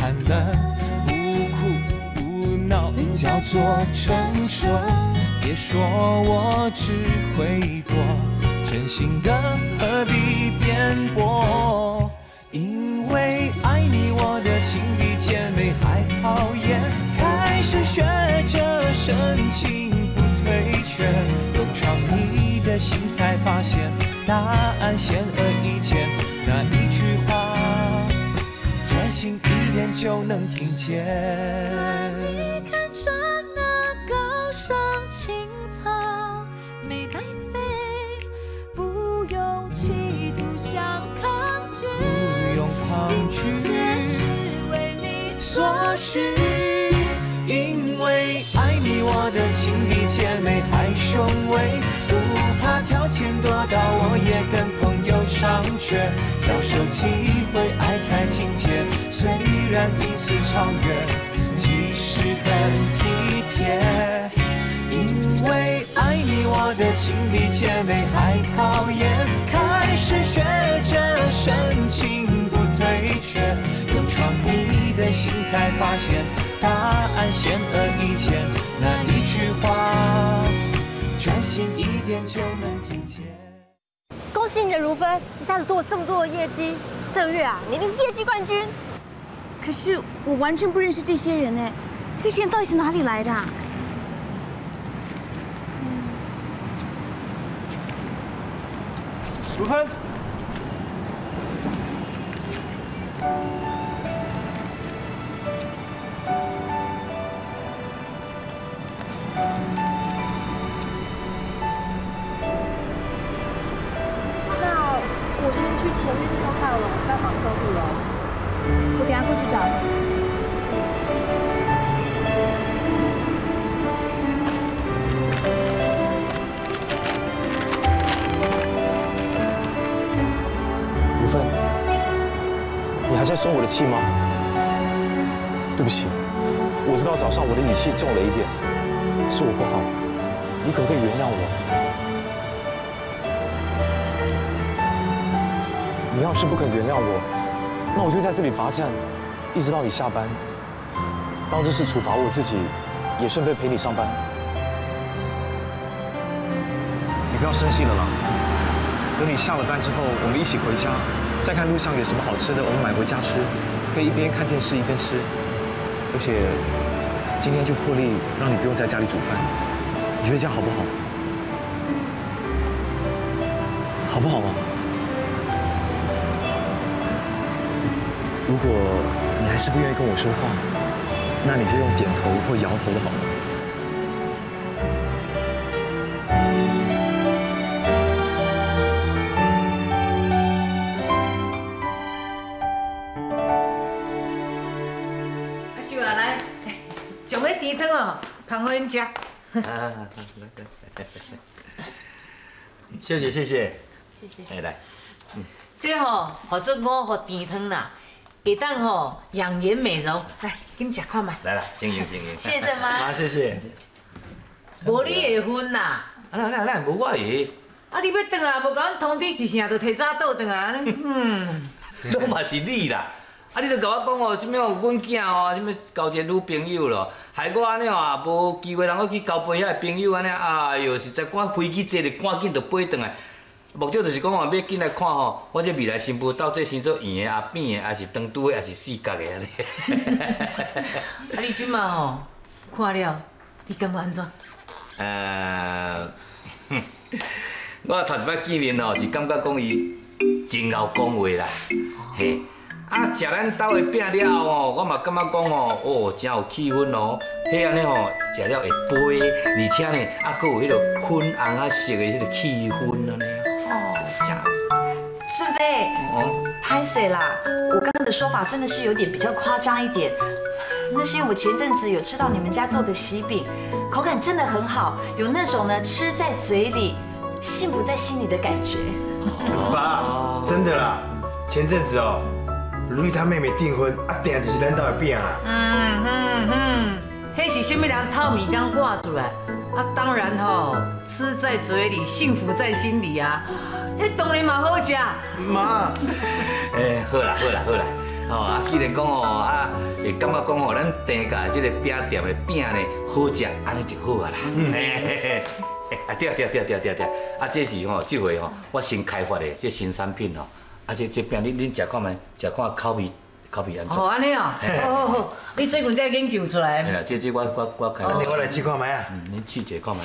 寒冷，不哭不闹叫做成熟。别说我只会躲，真心的何必辩驳？因为爱你，我的心比姐妹还讨厌。开始学着深情不退却，用尝你的心才发现，答案显而易见。那一句话，专心一点就能听见。算你看穿那高尚情操，没白费，不用企图想抗拒，一切是为你所需。因为爱你，我的情比姐妹还雄伟，不怕条件多到我也跟朋友 商榷，享受机会，爱才境界。虽然彼此超越，其实很体贴。因为爱你，我的情比姐妹还考验。开始学着深情不退却，勇闯你的心才发现，答案显而易见。那一句话，专心一点就能听见。 恭喜你的如芬，一下子多了这么多的业绩。正月啊，你一定是业绩冠军。可是我完全不认识这些人哎，这些人到底是哪里来的啊？如芬，前面那栋大楼，拜访客户了。我等下过去找你。如芬，你还在生我的气吗？对不起，我知道早上我的语气重了一点，是我不好，你可不可以原谅我？ 你要是不肯原谅我，那我就在这里罚站，一直到你下班。当这是处罚我自己，也顺便陪你上班。你不要生气了啦。等你下了班之后，我们一起回家，再看路上有什么好吃的，我们买回家吃，可以一边看电视一边吃。而且今天就破例让你不用在家里煮饭，你觉得这样好不好？好不好嘛？ 如果你还是不愿意跟我说话，那你就用点头或摇头的好了。阿秀啊，来，上尾甜汤哦，捧给恁吃。谢谢谢谢谢谢。哎来，这吼，或者我喝甜汤啦。 别当吼，养颜美容，来，给你吃看嘛。来了，行行行行。谢谢郑妈。妈，谢谢。无你会分啦。啊，那无我会。啊，你要转啊，无甲阮通知一声，就提早倒转啊。嗯，拢嘛是你啦。啊，你著甲我讲哦，什么哦，阮囝哦，什么交一个女朋友咯，害我安尼哦，无机会通去交陪遐朋友安尼。哎呦，实在赶飞机坐咧，赶紧著飞转来。 目的就是讲哦，要进来看吼，我这未来新妇到底生做圆的啊、扁的，还是长拄的，还是四角的安尼。啊，你即马吼看了，你感觉安怎？我头一摆见面吼，是感觉讲伊真会讲话啦，嘿。啊，食咱兜的饼了后吼，我嘛感觉讲吼，哦，真有气氛哦。迄安尼吼，食了会飞，而且呢，啊，佫有迄个粉红啊色的迄个气氛安尼。 志飞，拍死啦！我刚刚的说法真的是有点比较夸张一点，那是因为我前阵子有吃到你们家做的喜饼，口感真的很好，有那种呢吃在嘴里，幸福在心里的感觉。爸，真的啦，前阵子哦，如意她妹妹订婚，啊，定就是咱家的饼啊。那是什么人透米缸挂出来？啊，当然吼，吃在嘴里，幸福在心里啊。 迄当然嘛好食，妈。哎，好啦好啦好啦，吼啊，既然讲吼啊，会感觉讲吼，咱店家即个饼店的饼呢好食，安尼就好啊啦。啊对，啊这是吼，即回吼我新开发的这新产品吼，啊这饼恁食看卖，食看口味。 哦，安尼哦，好好好，你最近才研究出来。哎呀，这我开。我来试看卖啊。你试者看卖。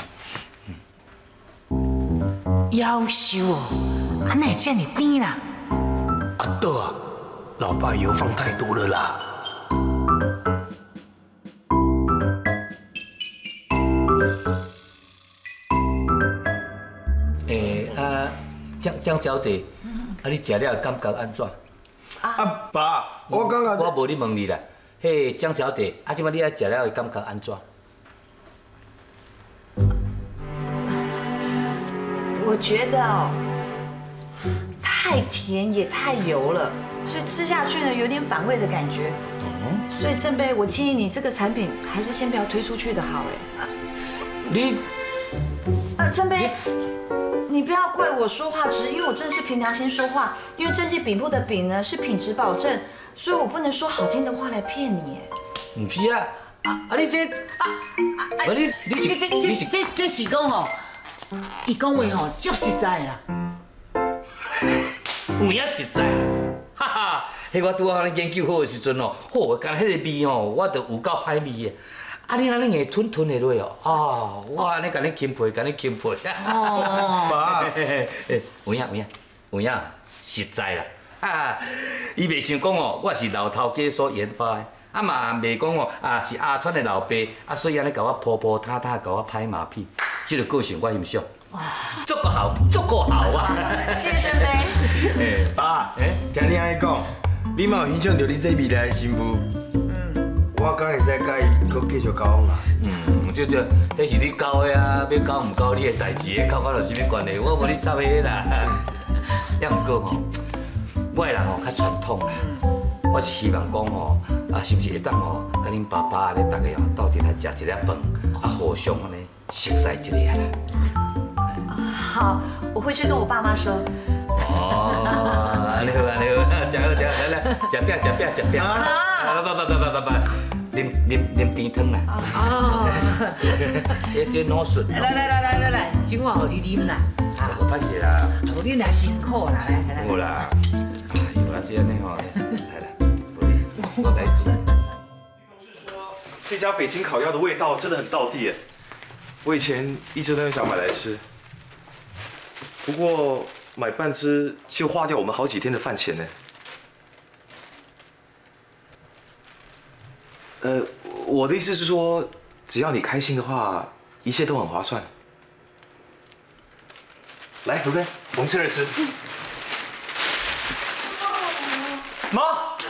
夭寿哦，安那也这么甜啦。阿豆啊，老爸油放太多了啦。诶啊，江小姐，啊你食了感觉安怎？ 阿爸，我感觉我无咧问你啦。嘿，江小姐，啊，即摆你爱食了，感觉安怎？我觉得哦，太甜也太油了，所以吃下去呢有点反胃的感觉。所以正贝，我建议你这个产品还是先不要推出去的好哎。你，正贝。 你不要怪我说话直，因为我真的是凭良心说话。因为正记饼铺的饼呢是品质保证，所以我不能说好听的话来骗你。唔是啊，啊你这，啊你这是讲吼，伊讲话吼足实在啦，有影实在，哈哈。迄我拄好咧研究好的时阵哦，吼，干迄个味吼，我着有够歹味的。 啊！你安尼硬吞吞的落哦，啊！我安尼甲你钦佩，甲你钦佩。哦，爸，有影，实在啦！啊，伊袂想讲哦，我是老头家所研发的，啊嘛袂讲哦，啊是阿川的老爸，啊所以安尼甲我泼泼塌塌，甲我拍马屁，这个个性我欣赏。哇，足够好啊！谢谢真的。诶，爸，听你安尼讲，你嘛有欣赏到你这未来的媳妇？ 我敢会使甲伊阁继续交往啦？对，迄是你交的啊，要交唔交你的代志，交我有啥物关系？我无你插迄啦。也毋过吼，我个人吼较传统啦，我是希望讲吼，啊是毋是会当吼，甲恁爸爸安尼，大家吼斗阵来食一粒饭，啊互相安尼熟悉一下啦。好，我会去跟我爸妈说。哦，安尼好，食好，来食饼。啊，拜。 啉甜汤啦！哦，这脑笋。来，今晚互你啉啦！啊，不是啦，互你啦辛苦啦，来。有啦，哎呦，这安尼吼，来，我来吃。同事说这家北京烤鸭的味道真的很道地耶，我以前一直都很想买来吃，不过买半只就花掉我们好几天的饭钱呢。 我的意思是说，只要你开心的话，一切都很划算。来，卢根，我们趁热吃。妈，不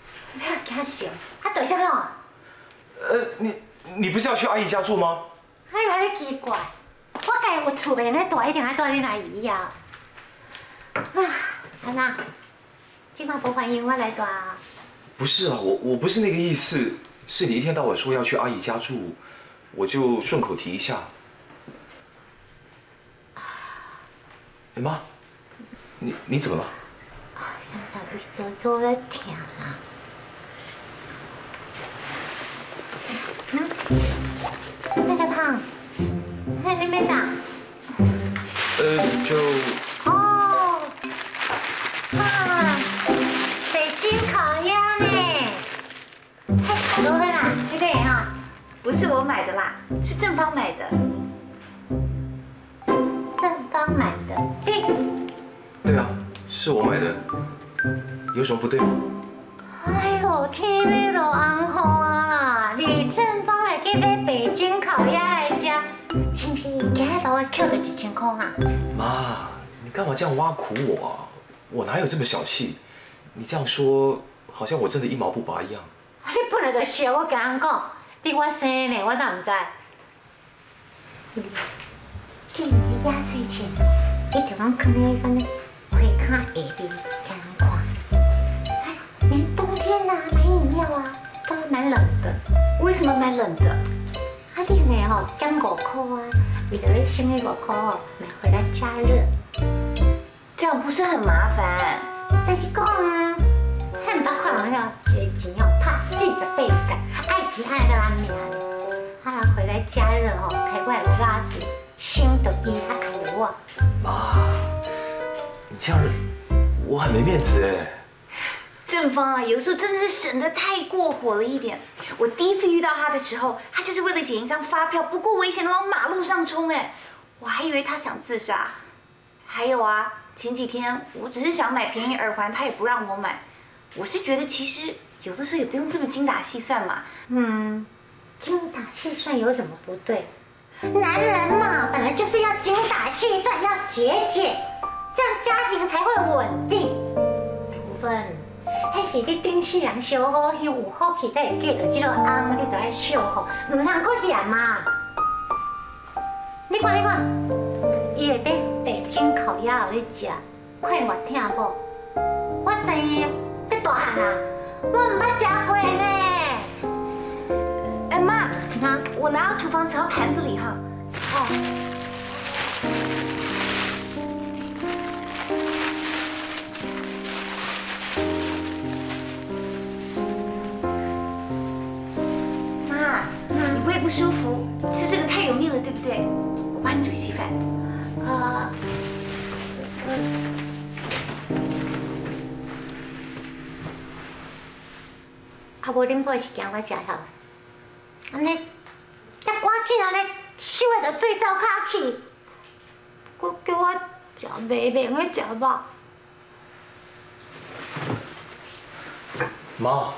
要给他笑，他抖一下不要。你不是要去阿姨家住吗？哎呦，还奇怪，我家有厝面，那大一定还住恁阿姨呀。啊，阿娜，今晚不欢迎我来住。 不是啊，我不是那个意思，是你一天到晚说要去阿姨家住，我就顺口提一下。哎妈，你怎么了？上次胃疼啦。那小胖，那林班长。就。哦。啊，北京烤鸭。 多分啦，对不对哈？不是我买的啦，是正方买的。正方买的，对。对啊，是我买的，有什么不对吗？哎呦，天要落红雨啊！李正方来去买北京烤鸭来吃，是不是？今日我扣个1000块啊！妈，你干嘛这样挖苦我啊？我哪有这么小气？你这样说，好像我真的一毛不拔一样。 你本来就笑我甲人讲，你我生呢，我哪唔知？今年压岁钱，一定拢放咧个花卡下面甲人看。哎，连冬天呐、买饮料啊，都蛮冷的。为什么蛮冷的？啊，冷的吼，减5块啊，为了要省那5块哦，买回来加热。这样不是很麻烦？但是讲啊，还我们要接近要怕死的倍感，爱情爱到阿妹啊！啊，回来加热哦，开外国阿叔，先得伊阿开油啊！妈，你这样我很没面子哎。正方啊，有时候真的是省得太过火了一点。我第一次遇到他的时候，他就是为了捡一张发票，不顾危险的往马路上冲哎，我还以为他想自杀。还有啊，前几天我只是想买便宜耳环，他也不让我买。 我是觉得，其实有的时候也不用这么精打细算嘛。嗯，精打细算有什么不对？男人嘛，本来就是要精打细算，要节俭，这样家庭才会稳定。五分，迄是你顶世人烧好，迄有好气才会嫁到这个翁，你就爱惜好，唔通搁嫌嘛。你看，你看，伊下摆北京烤鸭互你食，快活听无？我生伊。 大汉啊，我唔捌食过呢。哎妈，啊，我拿到厨房盛到盘子里哈。哦。妈，你胃不舒服，吃这个太油腻了，对不对？我帮你煮稀饭。啊，无恁爸是惊我食头，安尼，才赶紧安尼，收下着对灶骹去，佫叫我食袂明个食肉。妈，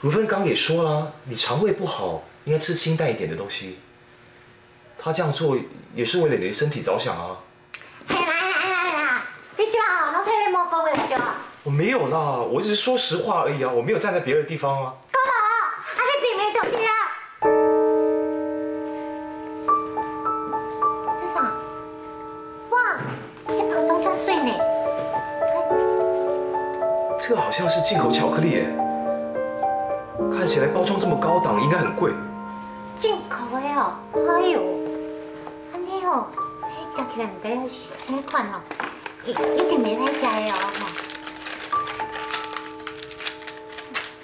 如芬刚也说了，你肠胃不好，应该吃清淡一点的东西。她这样做也是为了你的身体着想啊。哎呀哎呀哎呀！你今晚哦，拢替恁妈讲话对啊？ 我没有啦，我只是说实话而已啊，我没有站在别人的地方啊。干嘛？啊，你别没东西啊！这啥？哇，你包装真碎呢。这个好像是进口巧克力耶，看起来包装这么高档，应该很贵。进口的哦，哎呦，安尼哦，嘿，食起来唔得啥款哦，一定袂歹食的哦。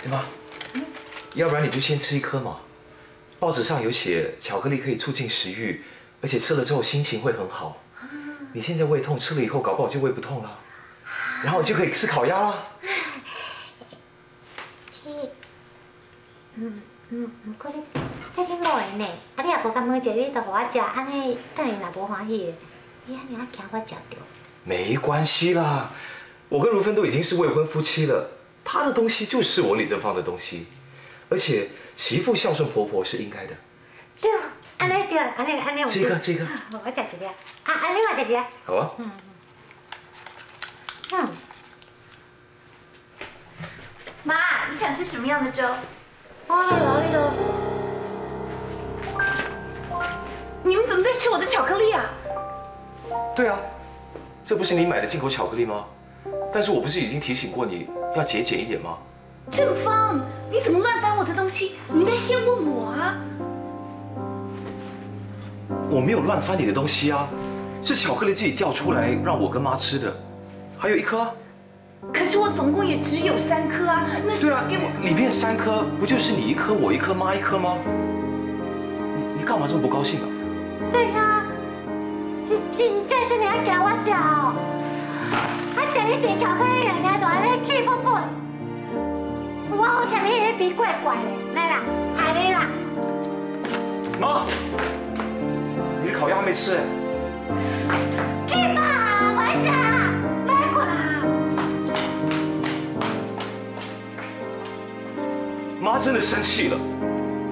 对吧？嗯，要不然你就先吃一颗嘛。报纸上有写，巧克力可以促进食欲，而且吃了之后心情会很好。你现在胃痛，吃了以后搞不好就胃不痛了，然后就可以吃烤鸭啦。嗯，不过你这挺老的呢，啊你也无甘买一个，你就给我吃，安尼等下若无欢喜的，你安尼啊惊我吃着。没关系啦，我跟如芬都已经是未婚夫妻了。 他的东西就是我李正芳的东西，而且媳妇孝顺婆婆是应该的。对，安尼对，安尼我。这个。我吃一个，啊，另外吃一个。好啊。嗯。妈，你想吃什么样的粥？你们怎么在吃我的巧克力啊？对啊，这不是你买的进口巧克力吗？ 但是我不是已经提醒过你要节俭一点吗？正方，你怎么乱翻我的东西？你应该先问我啊！我没有乱翻你的东西啊，是巧克力自己掉出来让我跟妈吃的，还有一颗、啊。可是我总共也只有3颗啊，那是给我、啊、里面3颗，不就是你1颗，我1颗，妈1颗吗？你干嘛这么不高兴啊？对啊，这真正真的要给我吃哦。 我吃你一巧克力，人家都安尼气勃勃。我好嫌你迄鼻怪怪的，来啦，害你啦。妈，你的烤鸭还没吃哎。去吧，我吃，别困啦。妈真的生气了，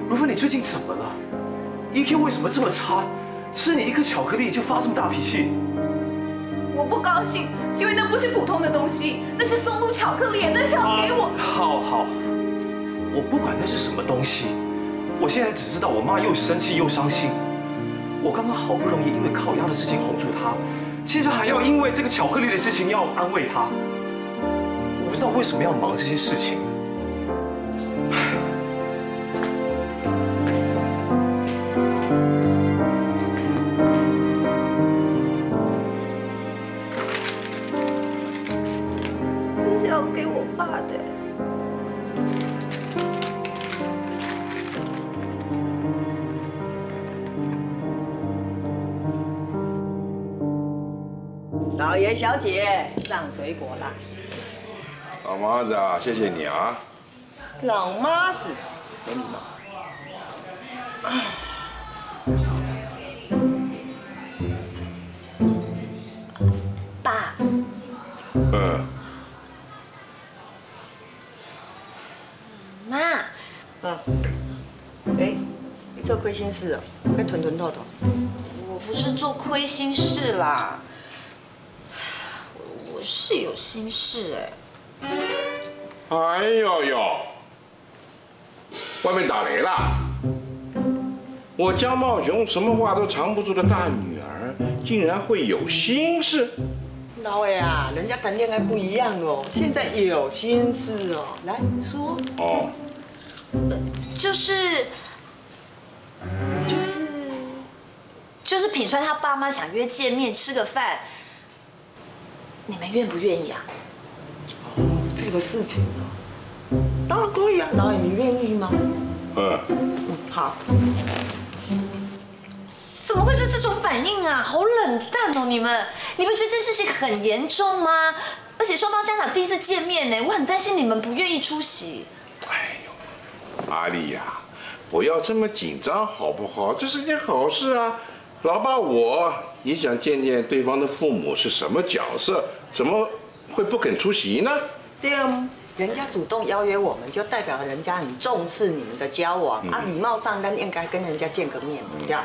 如芬，你最近怎么了 ？EQ 为什么这么差？吃你1颗巧克力就发这么大脾气？ 我不高兴，是因为那不是普通的东西，那是松露巧克力，那是要给我。好，我不管那是什么东西，我现在只知道我妈又生气又伤心。我刚刚好不容易因为烤鸭的事情哄住她，现在还要因为这个巧克力的事情要安慰她。我不知道为什么要忙这些事情。 给我爸的，老爷小姐上水果啦。老妈子啊，谢谢你啊。老妈子，给你嘛。 爸，妈，哎，你做亏心事哦，该吞吞吐吐。我不是做亏心事啦，我是有心事哎。哎呦呦，外面打雷了！我家茂雄什么话都藏不住的大女儿，竟然会有心事。 老爷啊，人家谈恋爱不一样哦，现在有心事哦，来说哦，就是品川他爸妈想约见面吃个饭，你们愿不愿意啊？哦，这个事情哦，当然可以啊，老爷你愿意吗？好。怎么会是这种反应啊？好冷淡哦，你们。 你们觉得这事情很严重吗？而且双方家长第一次见面呢，我很担心你们不愿意出席。哎呦，阿丽呀，不要这么紧张好不好？这是件好事啊。老爸我也想见见对方的父母是什么角色，怎么会不肯出席呢？对啊，人家主动邀约我们，就代表了人家很重视你们的交往啊。礼貌上，但应该跟人家见个面比较。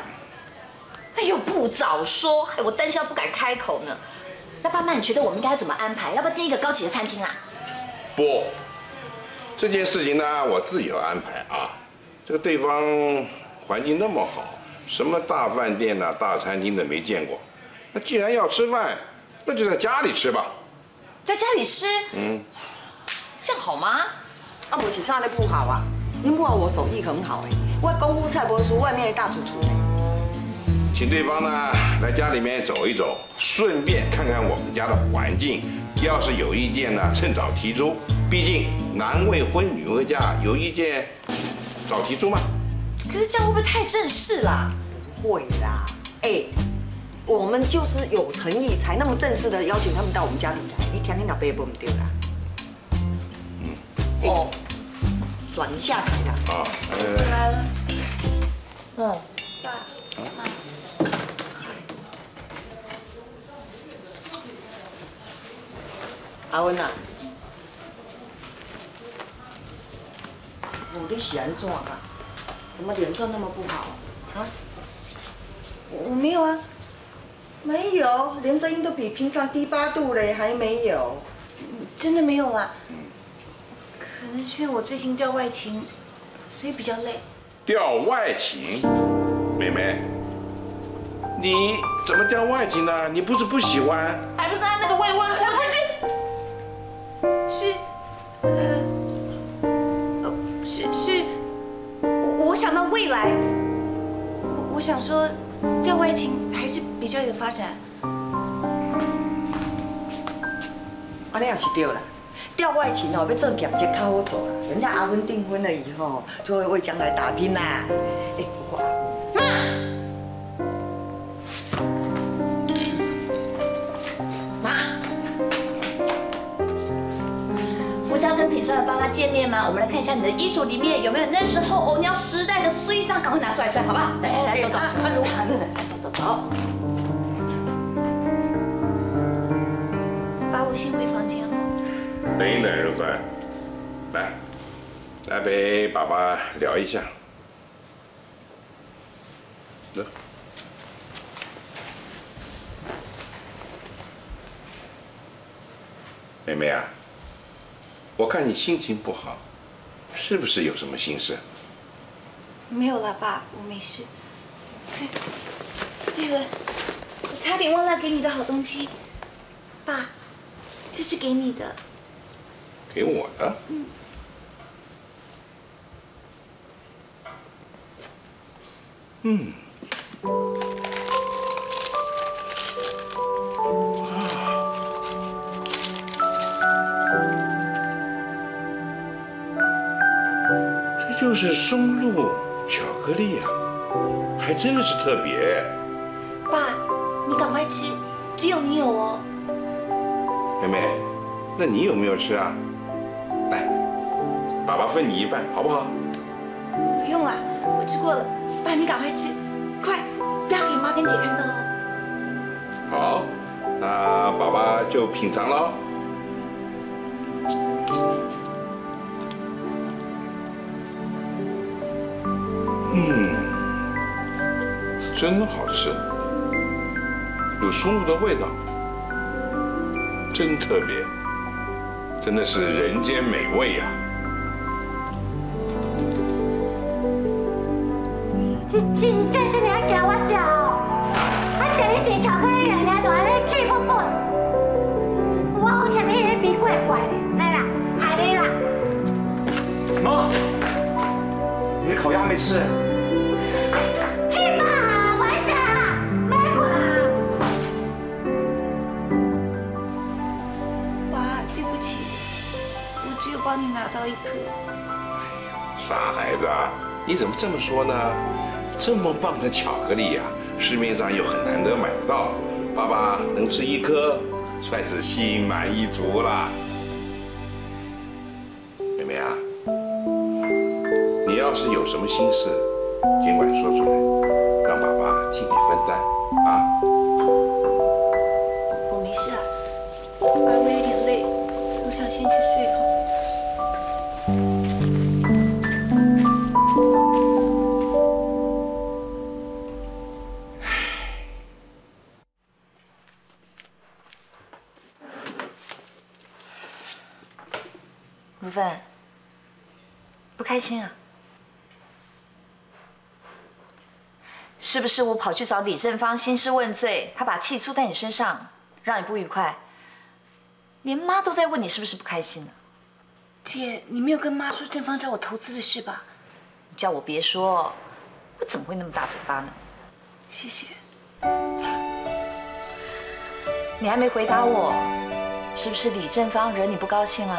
哎呦，不早说，害我担心不敢开口呢。那爸妈，你觉得我们应该怎么安排？要不要订一个高级的餐厅啊？不，这件事情呢，我自有安排啊。这个对方环境那么好，什么大饭店呐、大餐厅的没见过。那既然要吃饭，那就在家里吃吧。在家里吃？嗯，这样好吗？啊，我其实那不好啊，因为我手艺很好哎，我功夫菜不输外面的大主厨呢。 请对方呢来家里面走一走，顺便看看我们家的环境。要是有意见呢，趁早提出。毕竟男未婚女未嫁，有意见早提出嘛。可是这样会不会太正式啦？不会啦，哎，我们就是有诚意才那么正式的邀请他们到我们家里来。你天天拿杯不丢啦。嗯。哦，转一下台啦。啊，来了。嗯，爸。 阿文啊，你是安怎啊？怎么脸色那么不好啊？我没有啊，没有，连声音都比平常低8度嘞，还没有，真的没有啦。可能是因为我最近调外勤，所以比较累。调外勤，妹妹，你怎么调外勤呢？你不是不喜欢？还不是按那个慰问会。 是，我想到未来，我想说，调外勤还是比较有发展。安尼也是对啦，调外勤哦，要做兼职较好做啦。人家阿芬订婚了以后，就会为将来打拼啦。哎，不过啊，妈，妈。 不是要跟品川的爸妈见面吗？我们来看一下你的衣橱里面有没有那时候欧喵时代的睡衫，赶快拿出来穿，好不好？来来来，走走，走。爸，我先回房间哦。等一等，如芬，来陪爸爸聊一下。走。 妹妹啊。 我看你心情不好，是不是有什么心事？没有啦，爸，我没事。对了，我差点忘了给你的好东西，爸，这是给你的。给我的？嗯。嗯。啊。 就是松露巧克力啊，还真的是特别。爸，你赶快吃，只有你有哦。妹妹，那你有没有吃啊？来，爸爸分你一半，好不好？不用了，我吃过了。爸，你赶快吃，快，不要给妈跟姐看到哦。好，那爸爸就品尝喽。 真好吃，有松露的味道，真特别，真的是人间美味呀！这你还咬我脚，我一日一巧克力，人家都安尼气不不，我看你那鼻怪怪的，来啦，害你啦！喏，你的烤鸭没吃。 帮你拿到一颗。傻孩子，啊，你怎么这么说呢？这么棒的巧克力呀，市面上又很难得买得到，爸爸能吃一颗，算是心满意足了。妹妹啊，你要是有什么心事，尽管说出来，让爸爸替你分担啊。我没事啊，爸爸有点累，我想先去睡了。 如芬，不开心啊？是不是我跑去找李正芳兴师问罪，他把气出在你身上，让你不愉快？连妈都在问你是不是不开心呢？ 姐，你没有跟妈说正方找我投资的事吧？你叫我别说，我怎么会那么大嘴巴呢？谢谢。你还没回答我，是不是李正方惹你不高兴啊？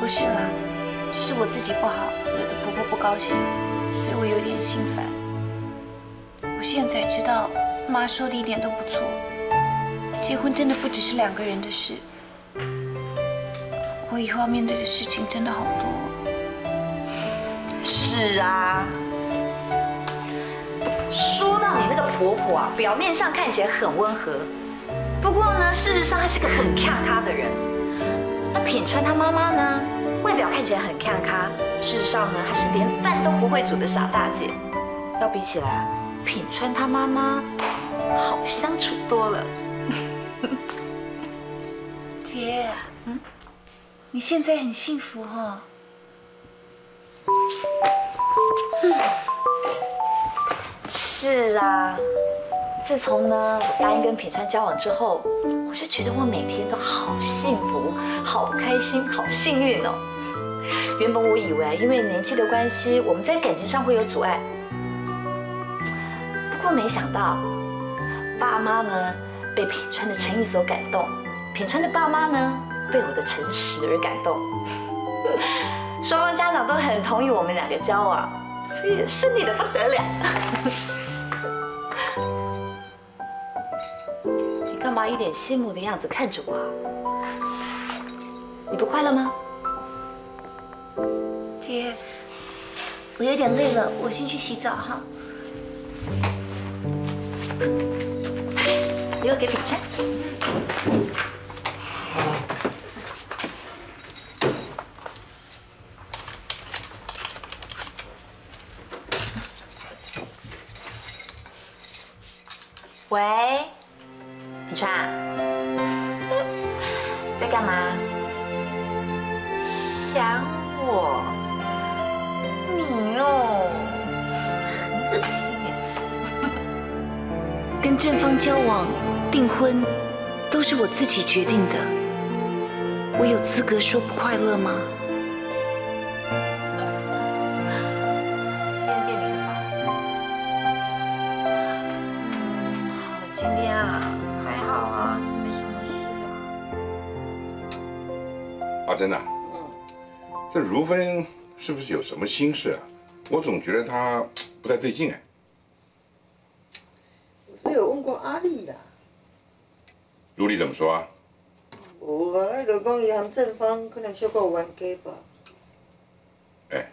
不是啦，是我自己不好，惹得婆婆不高兴，所以我有点心烦。我现在知道，妈说的一点都不错，结婚真的不只是两个人的事。 我以后要面对的事情真的好多。是啊，说到你那个婆婆啊，表面上看起来很温和，不过呢，事实上她是个很看咖的人。那品川她妈妈呢，外表看起来很看咖，事实上呢，她是连饭都不会煮的傻大姐。要比起来啊，品川她妈妈好相处多了。姐，嗯。 你现在很幸福哦。是啊，自从呢我答应跟品川交往之后，我就觉得我每天都好幸福、好开心、好幸运哦。原本我以为因为年纪的关系，我们在感情上会有阻碍，不过没想到，爸妈呢被品川的诚意所感动，品川的爸妈呢。 被我的诚实而感动，双方家长都很同意我们两个交往，所以顺利的不得了。你干嘛一脸羡慕的样子看着我啊？你不快乐吗？姐，我有点累了，我先去洗澡哈。你要给品川。 喂，品川，在干嘛？想我？你哦，很恶心耶。跟正方交往、订婚，都是我自己决定的，我有资格说不快乐吗？ 真的，这如芬是不是有什么心事啊？我总觉得她不太对劲哎。我是有问过阿丽的，卢丽怎么说啊？无啊，迄就讲伊含正方可能小可有冤家吧。哎，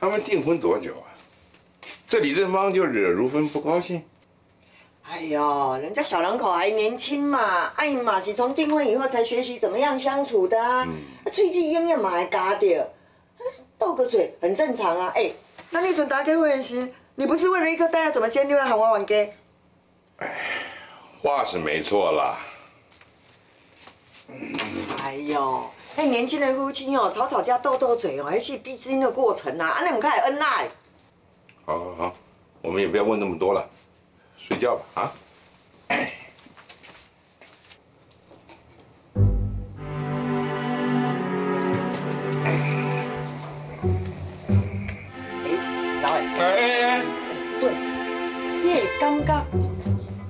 他们订婚多久啊？这李正方就惹如芬不高兴。 哎呦，人家小两口还年轻嘛，哎嘛是从订婚以后才学习怎么样相处的啊。最近英艳嘛还嘎掉，斗个嘴很正常啊。哎，那你准打给会员时，你不是为了一颗蛋要怎么煎另外喊我玩家？哎，话是没错啦。哎呦，那年轻人夫妻哦，吵吵架斗斗嘴哦，还是必经的过程啊。啊，你们看恩爱。好好好，我们也不要问那么多了。 睡觉吧，啊！哎，老二，哎，对，你会感觉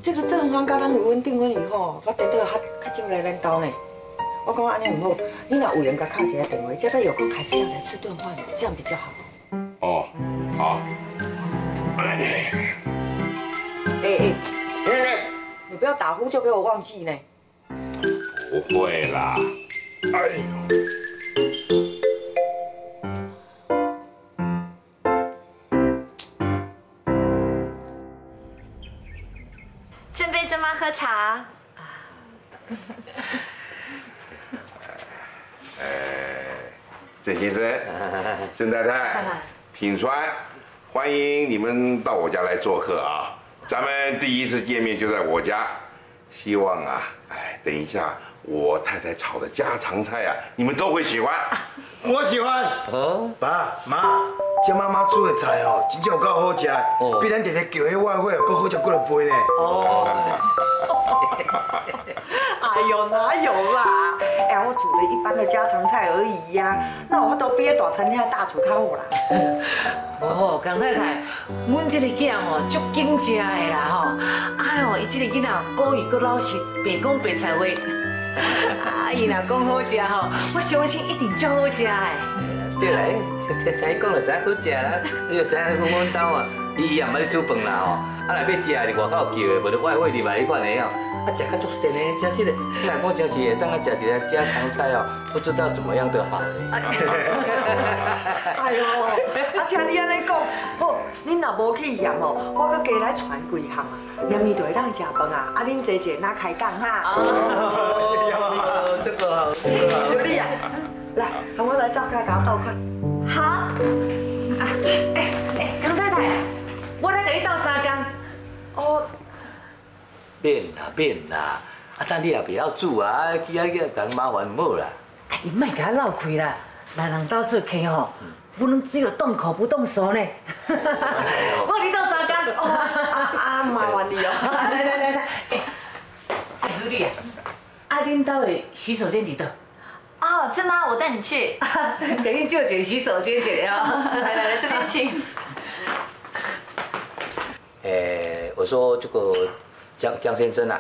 这个正方甲咱如芬订婚以后，我顶多较少来咱家呢。我感觉安尼唔好，你若有闲，甲敲一下电话，叫他有空还是要来吃顿饭的，这样比较好。哦，好。哎。 哎，你不要打呼就给我忘记呢。不会啦。哎呦！正被正妈喝茶。郑先生，郑太太，品川，欢迎你们到我家来做客啊。 咱们第一次见面就在我家，希望啊，哎，等一下我太太炒的家常菜啊，你们都会喜欢。我喜欢。哦，爸妈，这妈妈煮的菜哦，真正有够好吃，比咱直直叫迄外汇哦，搁好吃过了倍呢。哦。哎呦，哪有啦？哎，我煮了一般的家常菜而已呀，那我都比大餐厅的大厨较好啦。 哦，江太太，阮这个囝吼足紧食的啦吼，哎呦，伊这个囡仔古语阁老实，白讲白菜话，啊，伊若讲好食吼，我相信一定足好食的。对啦，听伊讲就知好食啦，你就知阮家啊，伊也毋捌咧煮饭啦吼，啊若要食哩外口叫的，无就外汇入来迄款的哦，啊食较足鲜的，真实的，你若讲真实的，当个食一个家常菜哦，不知道怎么样就好。哎呦！ 听你安尼讲，好，恁若无去嫌哦，我搁加来传几项啊，黏伊就会当食饭啊，啊恁坐坐哪开讲哈。哦，这个好，有你啊，来，喊我来照片甲我倒看。好。啊，哎，江太太，我来甲你倒三工。哦。免啦免啦，啊，但你也袂晓煮啊，去啊去啊，共麻烦无啦。哎，你莫甲我闹开啦，来人家做客吼。 不能只有动口不动手呢。我你到三工哦，啊麻烦你哦。来来来来，哎，朱莉啊，阿玲到的洗手间伫倒？哦，正妈，我带你去。给你舅姐洗手间去哦。来来来，这边请。哎，我说这个江先生啊，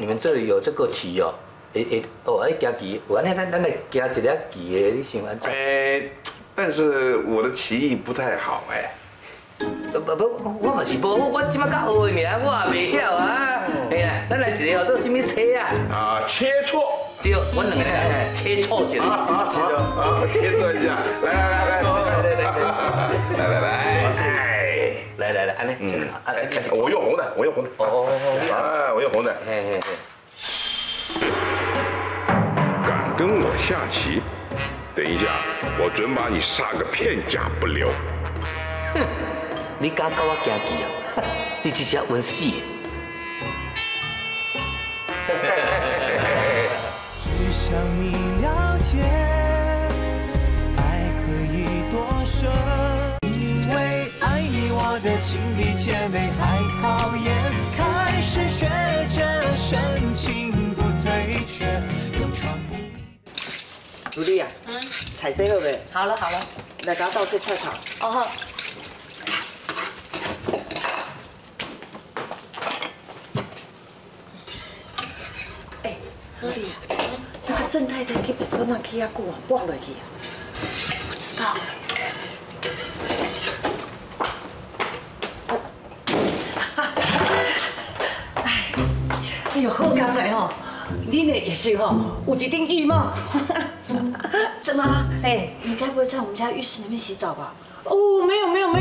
你们这里有这个棋哦？ 诶哦，哎，家棋，我那咱来家一个棋诶，你想安怎？哎，但是我的棋艺不太好哎。不，我嘛是无，我即摆较学诶尔，我也袂晓啊。哎呀，咱来一个哦，做啥物切啊？啊，切磋。对，我两个来切磋一下。啊，切磋，啊，切磋一下。来。 来，安尼，我用红的，我用红的。哦，我用红的。敢跟我下棋？等一下，我准把你杀个片甲不留！哼，你敢跟我下棋啊？你这是要稳死！只想你了解，爱可以多深？因为爱你，我的情比姐妹还考验，开始学着深情。 如丽啊，彩色好未？好了好了，来给我倒些菜炒。哦好。哎，如丽啊，那个郑太太去别做那去啊久啊，跌落去啊，不知道。哎，较侪吼，恁的浴室吼有一顶浴帽。怎么？哎，你该不会在我们家浴室里面洗澡吧？哦，没有。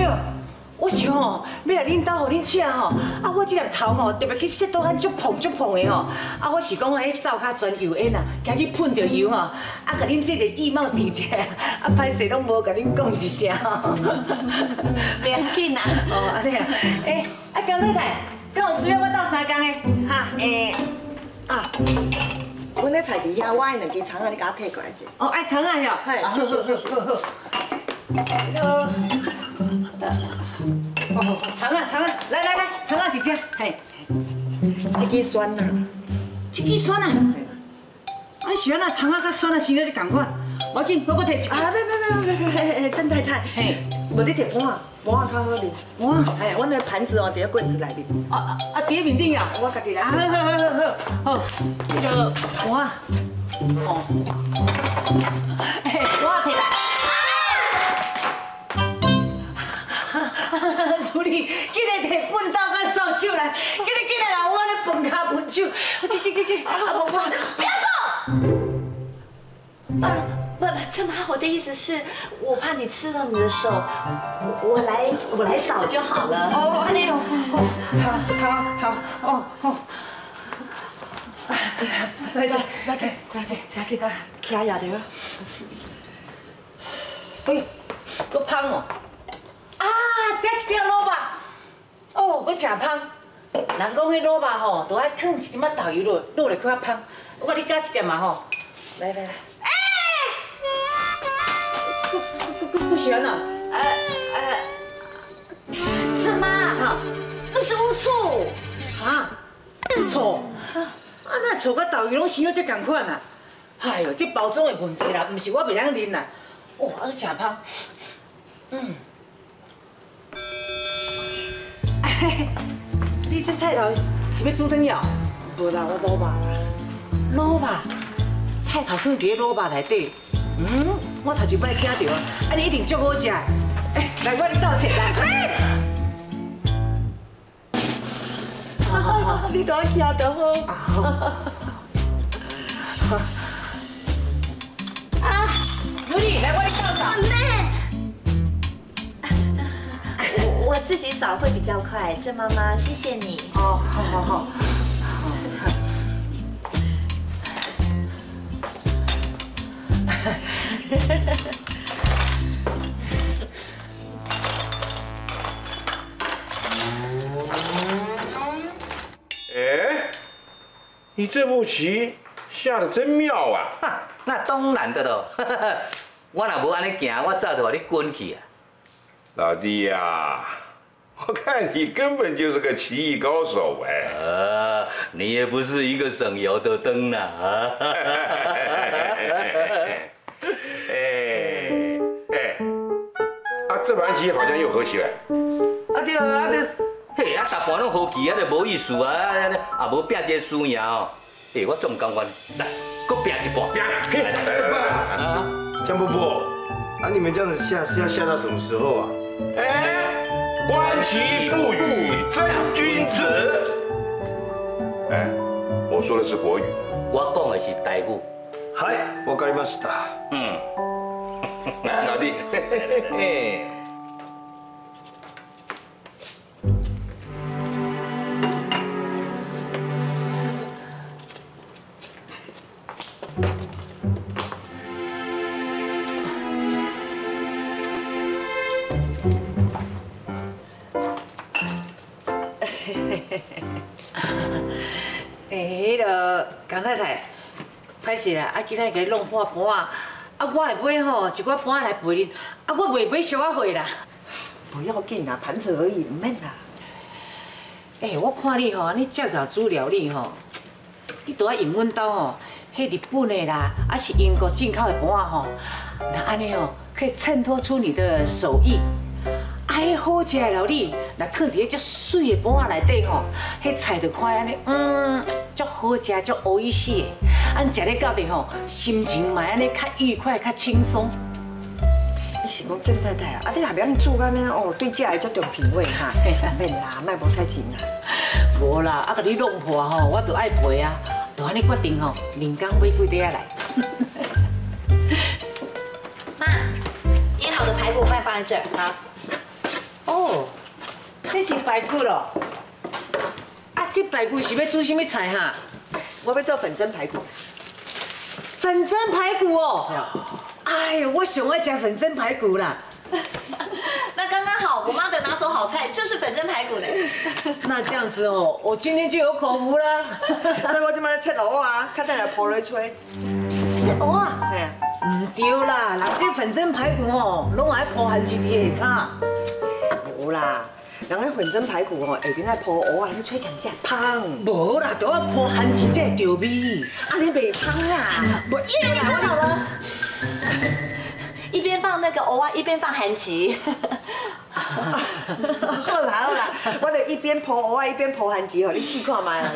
我想吼，要来恁家互恁请吼，啊，我这粒头吼特别去洗到安足蓬的吼，啊，我是讲迄灶卡全油烟啊，惊去喷着油吼，啊，甲恁这个浴帽提者，啊，歹势拢无甲恁讲一声，袂要紧啦。哦，安尼啊，哎，啊，江太太，跟我需要我斗相共的，哈，哎，啊，阮咧菜市遐，我爱两支葱啊，你甲我摕过来者。哦，爱葱啊，哟，哎，好。 长啊，来，长啊，姐姐，嘿，这支酸呐，啊，是安那长啊，甲酸啊，生得是同款，我紧，我摕一支。啊，别，郑太太，嘿，无你摕盘较好哩，盘，嘿，我那盘子哦，伫个柜子内面。啊，伫个面顶啊，我家己来。好，那个盘，哦，嘿，我摕来。 助理，今日摕畚斗甲扫帚来，今日啦，我咧饭卡畚帚，去，啊无我不要动！啊，郑妈，我的意思是，我怕你刺到你的手，我来扫就好了。哦，安尼哦，好，哦。来，徛下着。哎呦，够香哦！ 啊，食一条萝卜，哦，阁诚香。人讲迄萝卜吼，都爱放一点仔豆油落来，佫较香。我甲你加一点嘛吼。来。哎，不行啦！郑妈，那是乌醋。啊？是醋？啊，那醋甲豆油拢生到这共款啦。哎呦，这包装的问题啦，唔是我袂当认啦。哦，啊，阁诚香。嗯。 你这菜头是要煮汤了？无啦，我萝卜，菜头放伫萝卜内底。嗯，我头一摆听到，安尼一定足好食。哎，来，我哩倒切来。好，你倒吃就好。啊，助理，来，我哩倒扫。 我自己扫会比较快，郑妈妈，谢谢你。哦，好。哎，你这步棋下得真妙啊！哈，那当然的咯。我若无安尼行，我早就把你滚去啊。老弟呀！ 我看你根本就是个棋艺高手哎！啊，你也不是一个省油的灯啊！哎，这盘棋好像又合起来。啊对啊对，嘿啊，大盘拢合棋啊，就无意思啊，啊无拼这输赢哦。哎，我总感觉来，搁拼一盘，拼来。江伯伯，啊你们这样子下是要下到什么时候啊？哎。 观棋不语真君子。哎，我说的是国语。我讲的是台语。嗨，わかりました。嗯。来，老弟。江太太，歹势啦！啊，今仔给弄破盘啊！啊，我会买吼一寡盘来陪恁。啊，我袂买小仔货啦。不要紧啦，盘子而已，唔免啦。哎，我看你吼，你这个煮料理吼，你都要用阮兜吼，迄日本的啦，啊是英国进口的盘吼，那安尼吼可以衬托出你的手艺。哎，好食的料理，那放伫迄只水的盘内底吼，迄菜就看安尼，足好食，足好意思的。按食咧到底吼，心情嘛安尼较愉快、较轻松。想讲郑太太啊，啊你也免煮安尼哦，对这个足重品味哈，免啦，莫无彩钱啦。无啦，啊甲你弄破吼，我都爱赔啊，就安尼决定吼，明天买几袋来。妈，腌好的排骨饭放在这儿啊。哦，这是排骨咯。啊，这排骨是要煮什么菜哈？我要做粉蒸排骨。粉蒸排骨哦。 哎呦，我想要吃粉蒸排骨啦！那刚刚好，我妈的拿手好菜就是粉蒸排骨呢。那这样子哦，我今天就有口福啦。所以我今麦来切螺啊，看待来泡来吹。螺啊，哎，唔对啦，人这粉蒸排骨哦，拢爱泡番薯片卡。有啦，人咧粉蒸排骨哦，下边爱泡螺啊，去吹甜只香。无啦，都要泡番薯才会调味。啊，你袂香啦？无，一人来我倒了。 一边放那个蚵仔，一边放韩吉。好啦好啦，我著一边泡蚵仔，一边泡韩吉哦，你试看卖啦。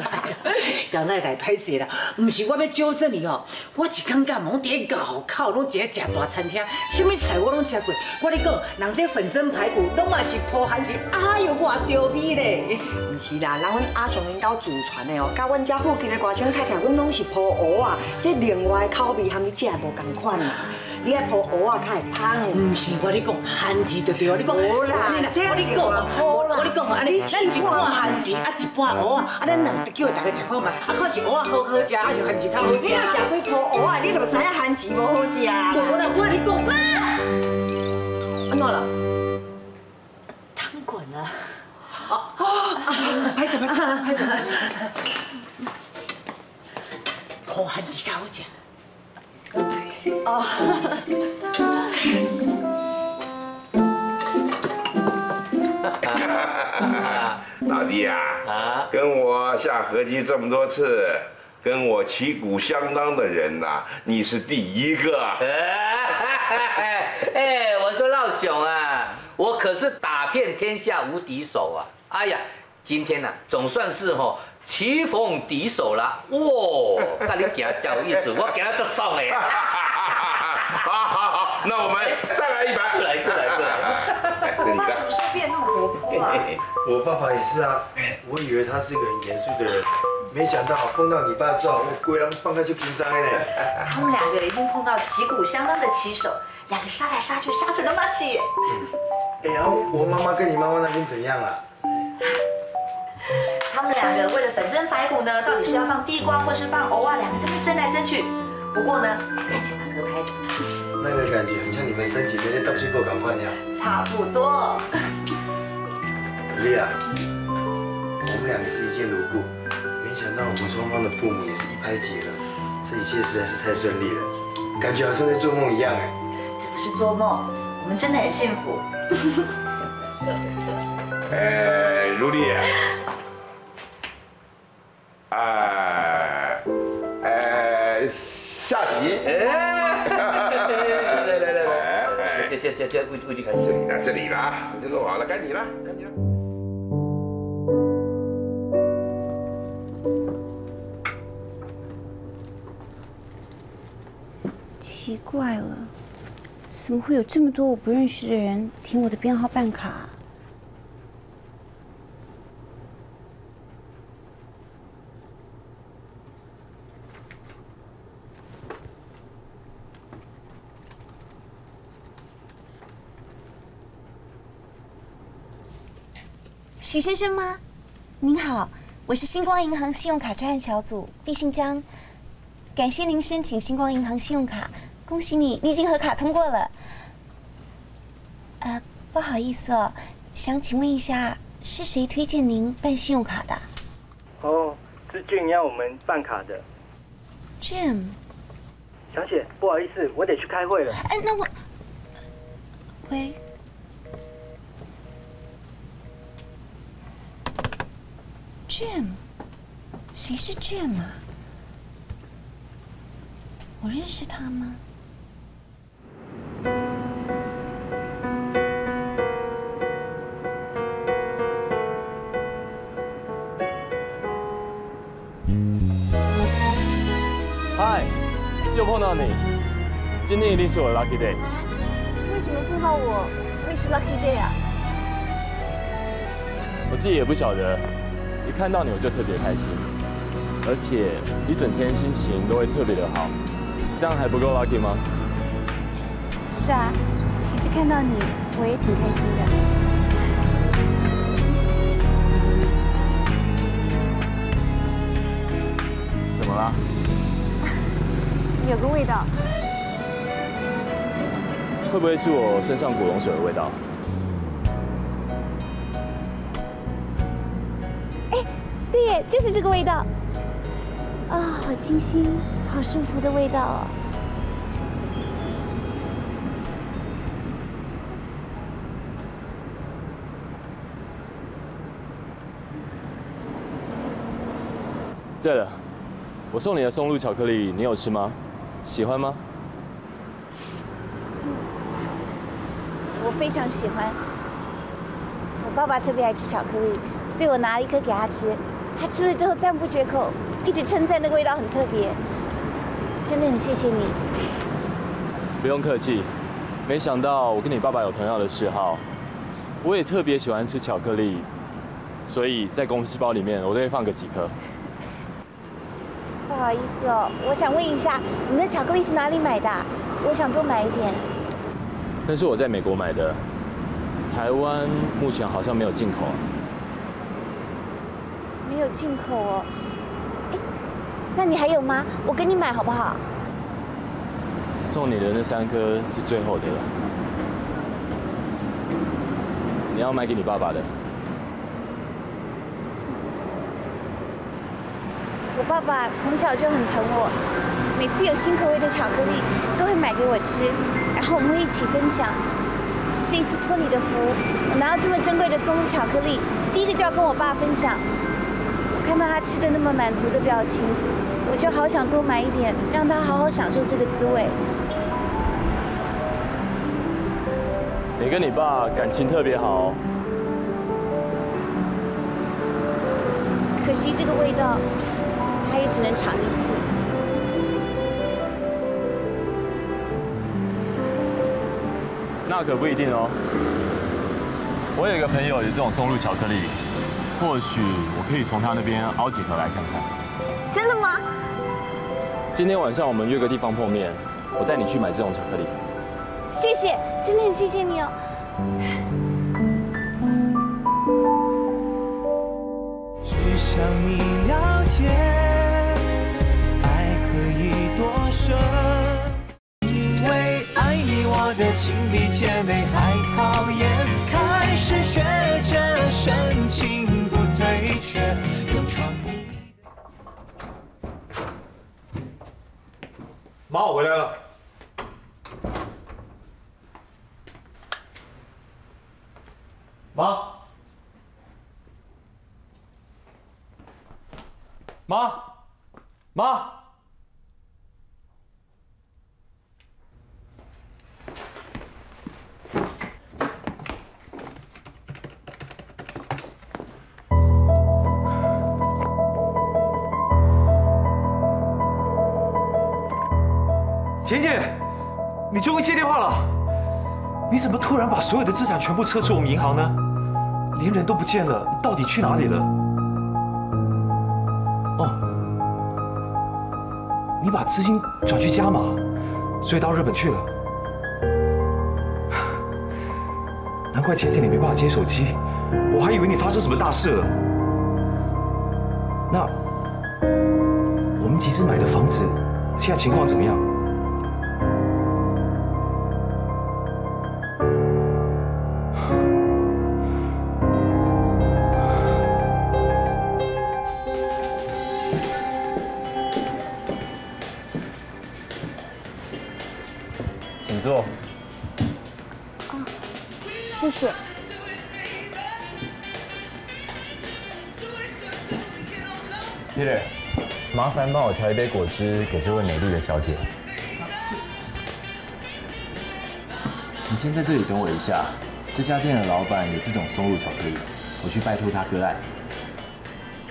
杨奶奶歹势啦，唔是我要纠正你哦，我是感觉蒙伫外口拢伫咧食大餐厅，什么菜我拢吃过。我咧讲，人这粉蒸排骨拢嘛是泡韩吉，哎呦，我丢味咧。唔是啦，人阮阿雄因兜祖传的哦，甲阮家附近的外省太太，阮拢是泡蚵仔，这另外口味含你食无同款啦。 你爱泡蚵啊，较会香。唔是，我你讲番薯就对啊，你讲。好啦，我你讲啊，好啦，我你讲啊，你咱一半番薯啊，一半蚵啊，啊咱两叫大家食看嘛。啊，可是蚵啊好好食，还是番薯较好食。你若食过泡蚵啊，你就知影番薯无好食。无啦，我你讲吧。安怎啦？汤滚啊！哦哦，拍手拍手拍手拍手拍手！泡番薯较好食。 哦，老弟啊，跟我下河堤这么多次，跟我旗鼓相当的人呐、啊，你是第一个。哎，我说老兄啊，我可是打遍天下无敌手啊！哎呀，今天呐、啊，总算是吼。 棋逢敌手啦！哇，那你给他叫意思，我给他做送哎。好好好，那我们再来一盘。来。我爸什么时候变那么活泼啊？我爸爸也是啊，我以为他是一个很严肃的人，没想到碰到你爸之后，我鬼狼放开就拼杀嘞。他们两个已经碰到旗鼓相当的棋手，两个杀来杀去，杀成了默契。哎呀，我妈妈跟你妈妈那边怎样啊？ 他们两个为了粉蒸排骨呢，到底是要放地瓜或是放蚵仔，两个在那争来争去。不过呢，感觉蛮合拍的。那个感觉很像你们三姐妹在斗水果赶快呀。差不多。莉啊，我们两个是一见如故，没想到我们双方的父母也是一拍即合，这一切实在是太顺利了，感觉好像在做梦一样哎。这不是做梦，我们真的很幸福。如莉。 下棋。来，这位置开始。这里了啊，已经弄好了，该你了，该你了。奇怪了，怎么会有这么多我不认识的人填我的编号办卡啊？ 许先生吗？您好，我是星光银行信用卡专案小组毕信章，感谢您申请星光银行信用卡，恭喜你，你已经核卡通过了。不好意思哦，想请问一下，是谁推荐您办信用卡的？哦，是Jim要我们办卡的。Jim，小姐，不好意思，我得去开会了。哎，那我，喂。 Jim， 谁是 Jim 啊？我认识他吗？嗨，又碰到你，今天一定是我的 lucky day。为什么碰到我会是 lucky day 啊？我自己也不晓得，一看到你我就特别开心，而且一整天心情都会特别的好，这样还不够 lucky 吗？是啊，其实看到你我也挺开心的。 怎么了？有个味道，会不会是我身上古龙水的味道？哎，对耶，就是这个味道。啊，好清新，好舒服的味道哦。对了。 我送你的松露巧克力，你有吃吗？喜欢吗？我非常喜欢。我爸爸特别爱吃巧克力，所以我拿了一颗给他吃。他吃了之后赞不绝口，一直称赞那个味道很特别。真的很谢谢你。不用客气。没想到我跟你爸爸有同样的嗜好，我也特别喜欢吃巧克力，所以在公司包里面我都会放个几颗。 不好意思哦，我想问一下，你的巧克力是哪里买的？我想多买一点。那是我在美国买的，台湾目前好像没有进口。没有进口哦。哎，那你还有吗？我给你买好不好？送你的那三颗是最后的了。你要买给你爸爸的。 我爸爸从小就很疼我，每次有新口味的巧克力都会买给我吃，然后我们会一起分享。这一次托你的福，我拿到这么珍贵的松露巧克力，第一个就要跟我爸分享。我看到他吃的那么满足的表情，我就好想多买一点，让他好好享受这个滋味。你跟你爸感情特别好。 可惜这个味道，它也只能尝一次。那可不一定哦。我有一个朋友有这种松露巧克力，或许我可以从他那边凹几盒来看看。真的吗？今天晚上我们约个地方碰面，我带你去买这种巧克力。谢谢，真的很谢谢你哦。 想你了解，爱可以多深？因为爱你，我的情比姐妹还考验。开始学着深情不退却，勇闯你。妈，我回来了。妈。 妈，妈，钱姐，你终于接电话了。你怎么突然把所有的资产全部撤出我们银行呢？连人都不见了，到底去哪里了？ 你把资金转去加码，所以到日本去了。难怪前天你没办法接手机，我还以为你发生什么大事了。那我们集资买的房子，现在情况怎么样？坐。啊，谢谢。丽丽，麻烦帮我调一杯果汁给这位美丽的小姐。你先在这里等我一下，这家店的老板有这种松露巧克力，我去拜托他割爱。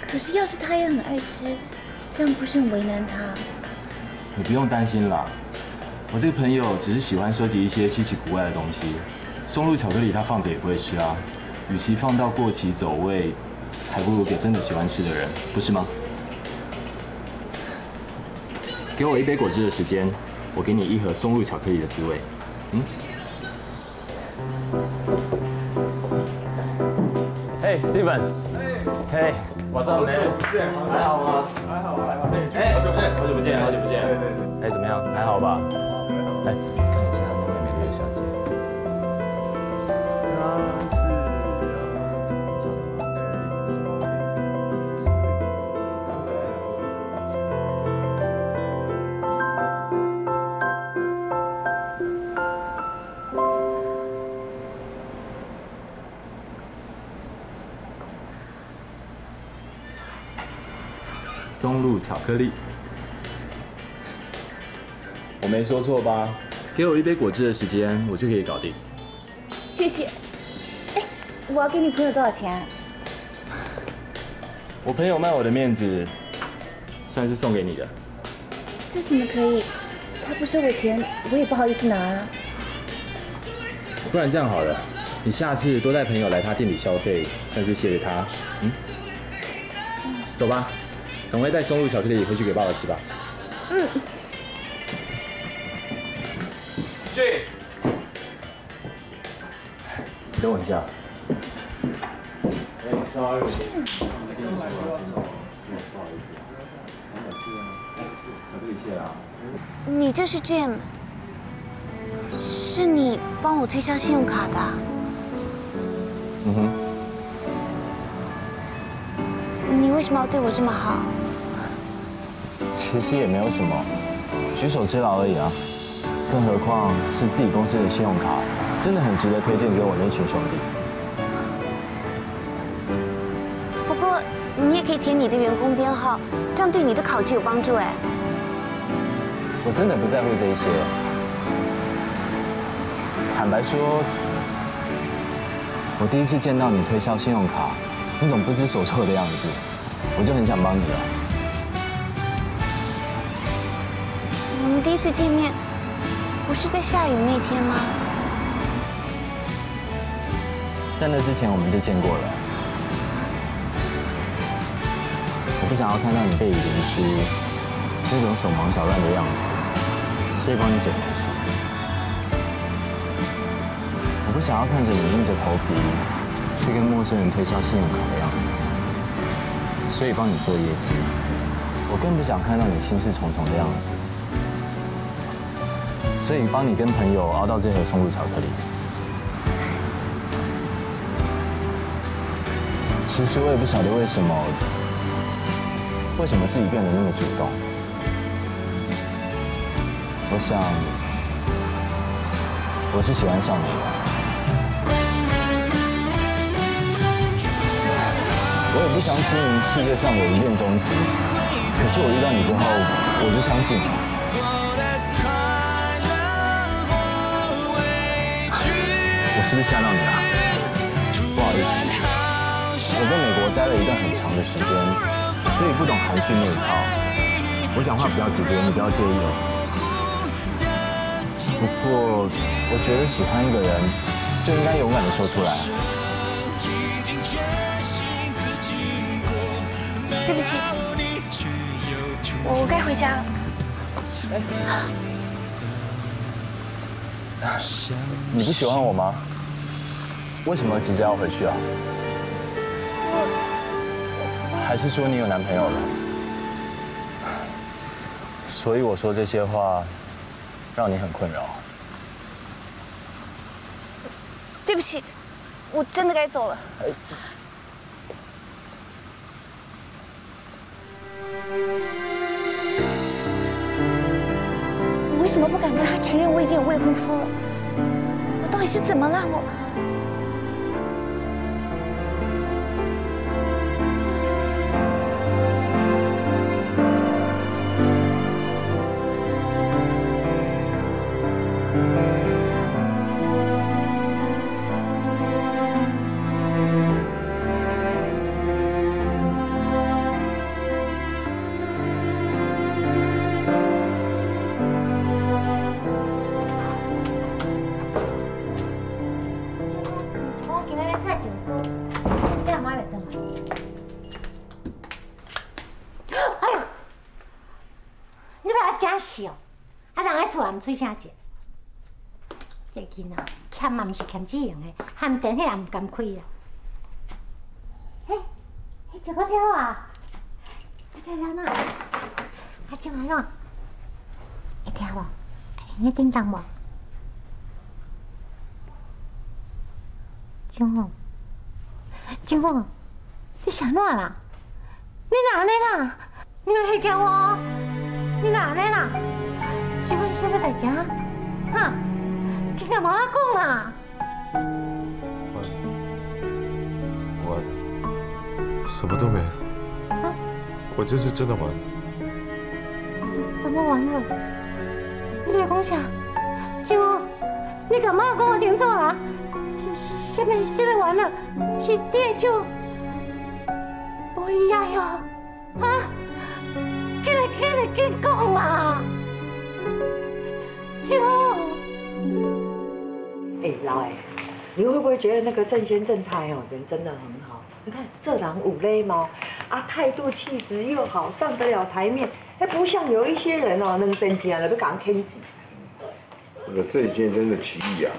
可是要是他也很爱吃，这样不是很为难他？你不用担心啦。我这个朋友只是喜欢收集一些稀奇古怪的东西，松露巧克力他放着也不会吃啊，与其放到过期走味，还不如给真的喜欢吃的人，不是吗？给我一杯果汁的时间，我给你一盒松露巧克力的滋味。嗯。Hey Steven。Hey。 晚上好，还好吗？还好，还好。哎，好久不见。哎，怎么样？还好吧？好。哎，看一下那位美丽的小姐。她是松露巧克力，我没说错吧？给我一杯果汁的时间，我就可以搞定。谢谢。哎，我要给你朋友多少钱啊？我朋友卖我的面子，算是送给你的。这怎么可以？他不收我钱，我也不好意思拿啊。不然这样好了，你下次多带朋友来他店里消费，算是谢谢他。嗯，走吧。 赶快带松露巧克力回去给爸爸吃吧。嗯。俊，等我一下。哎 ，sorry。不好意思。巧克力谢啦。你这是 Jim， 是你帮我推销信用卡的。嗯哼。你为什么要对我这么好？ 其实也没有什么，举手之劳而已啊。更何况是自己公司的信用卡，真的很值得推荐给我那群兄弟。不过你也可以填你的员工编号，这样对你的考绩有帮助哎。我真的不在乎这一些。坦白说，我第一次见到你推销信用卡，那种不知所措的样子，我就很想帮你了。 我们第一次见面，不是在下雨那天吗？在那之前我们就见过了。我不想要看到你被雨淋湿，那种手忙脚乱的样子，所以帮你捡东西。我不想要看着你硬着头皮去跟陌生人推销信用卡的样子，所以帮你做业绩。我更不想看到你心事重重的样子。 所以帮你跟朋友熬到这盒松露巧克力。其实我也不晓得为什么自己变得那么主动。我想，我是喜欢上你的。我也不相信世界上有一见钟情，可是我遇到你之后，我就相信了。 是不是吓到你了？不好意思，我在美国待了一段很长的时间，所以不懂韩剧那一套。我讲话比较直接，你不要介意哦。不过，我觉得喜欢一个人就应该勇敢的说出来。对不起，我该回家了。哎，你不喜欢我吗？ 为什么急着要回去啊？还是说你有男朋友了？所以我说这些话，让你很困扰。对不起，我真的该走了。我为什么不敢跟他承认我已经有未婚夫了？我到底是怎么了？我。笑，啊人喺厝也唔出声者。这囡仔欠嘛唔是欠钱用的，汉店遐也唔敢开啦。嘿，嘿，坐个跳啊！在哪哪？啊，怎安怎？会听无？会叮当无？金凤，金凤，你想哪啦？你哪呢啦？你咪去叫我？你哪呢啦？是发生咩代志啊？哈？ 今日无我讲啦，我什么都没，啊，我这是真的玩。什么玩了？你在讲啥？金乌，你干嘛讲我前做啦？什么玩了？是你的手，无伊爱哦，啊？紧讲啦，金乌。 哎，老哎，你会不会觉得那个正仙正太哦，人真的很好？你看这狼五勒猫啊，态度气质又好，上得了台面。哎，不像有一些人哦，那个正仙啊，都敢坑死。我的正仙真的奇异啊，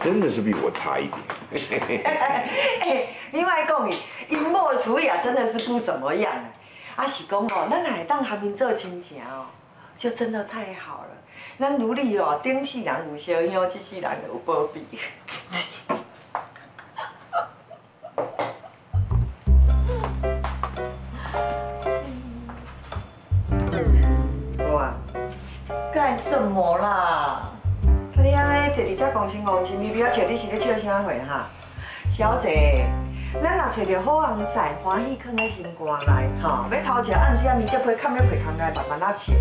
真的是比我差一点。哎，另外讲伊，因某的厨艺啊，真的是不怎么样。啊，是讲哦，咱乃当含因做亲情哦，就真的太好了。 咱努力哦，顶世人有烧香，这世人有保庇。哇，干什么啦？你安尼坐伫遮讲心讲心，咪不要笑，你是咧笑啥货哈？小姐，咱若找着好翁婿，欢喜放喺心肝内哈。要偷食暗时啊，咪只批砍，要批空来慢慢啊吃。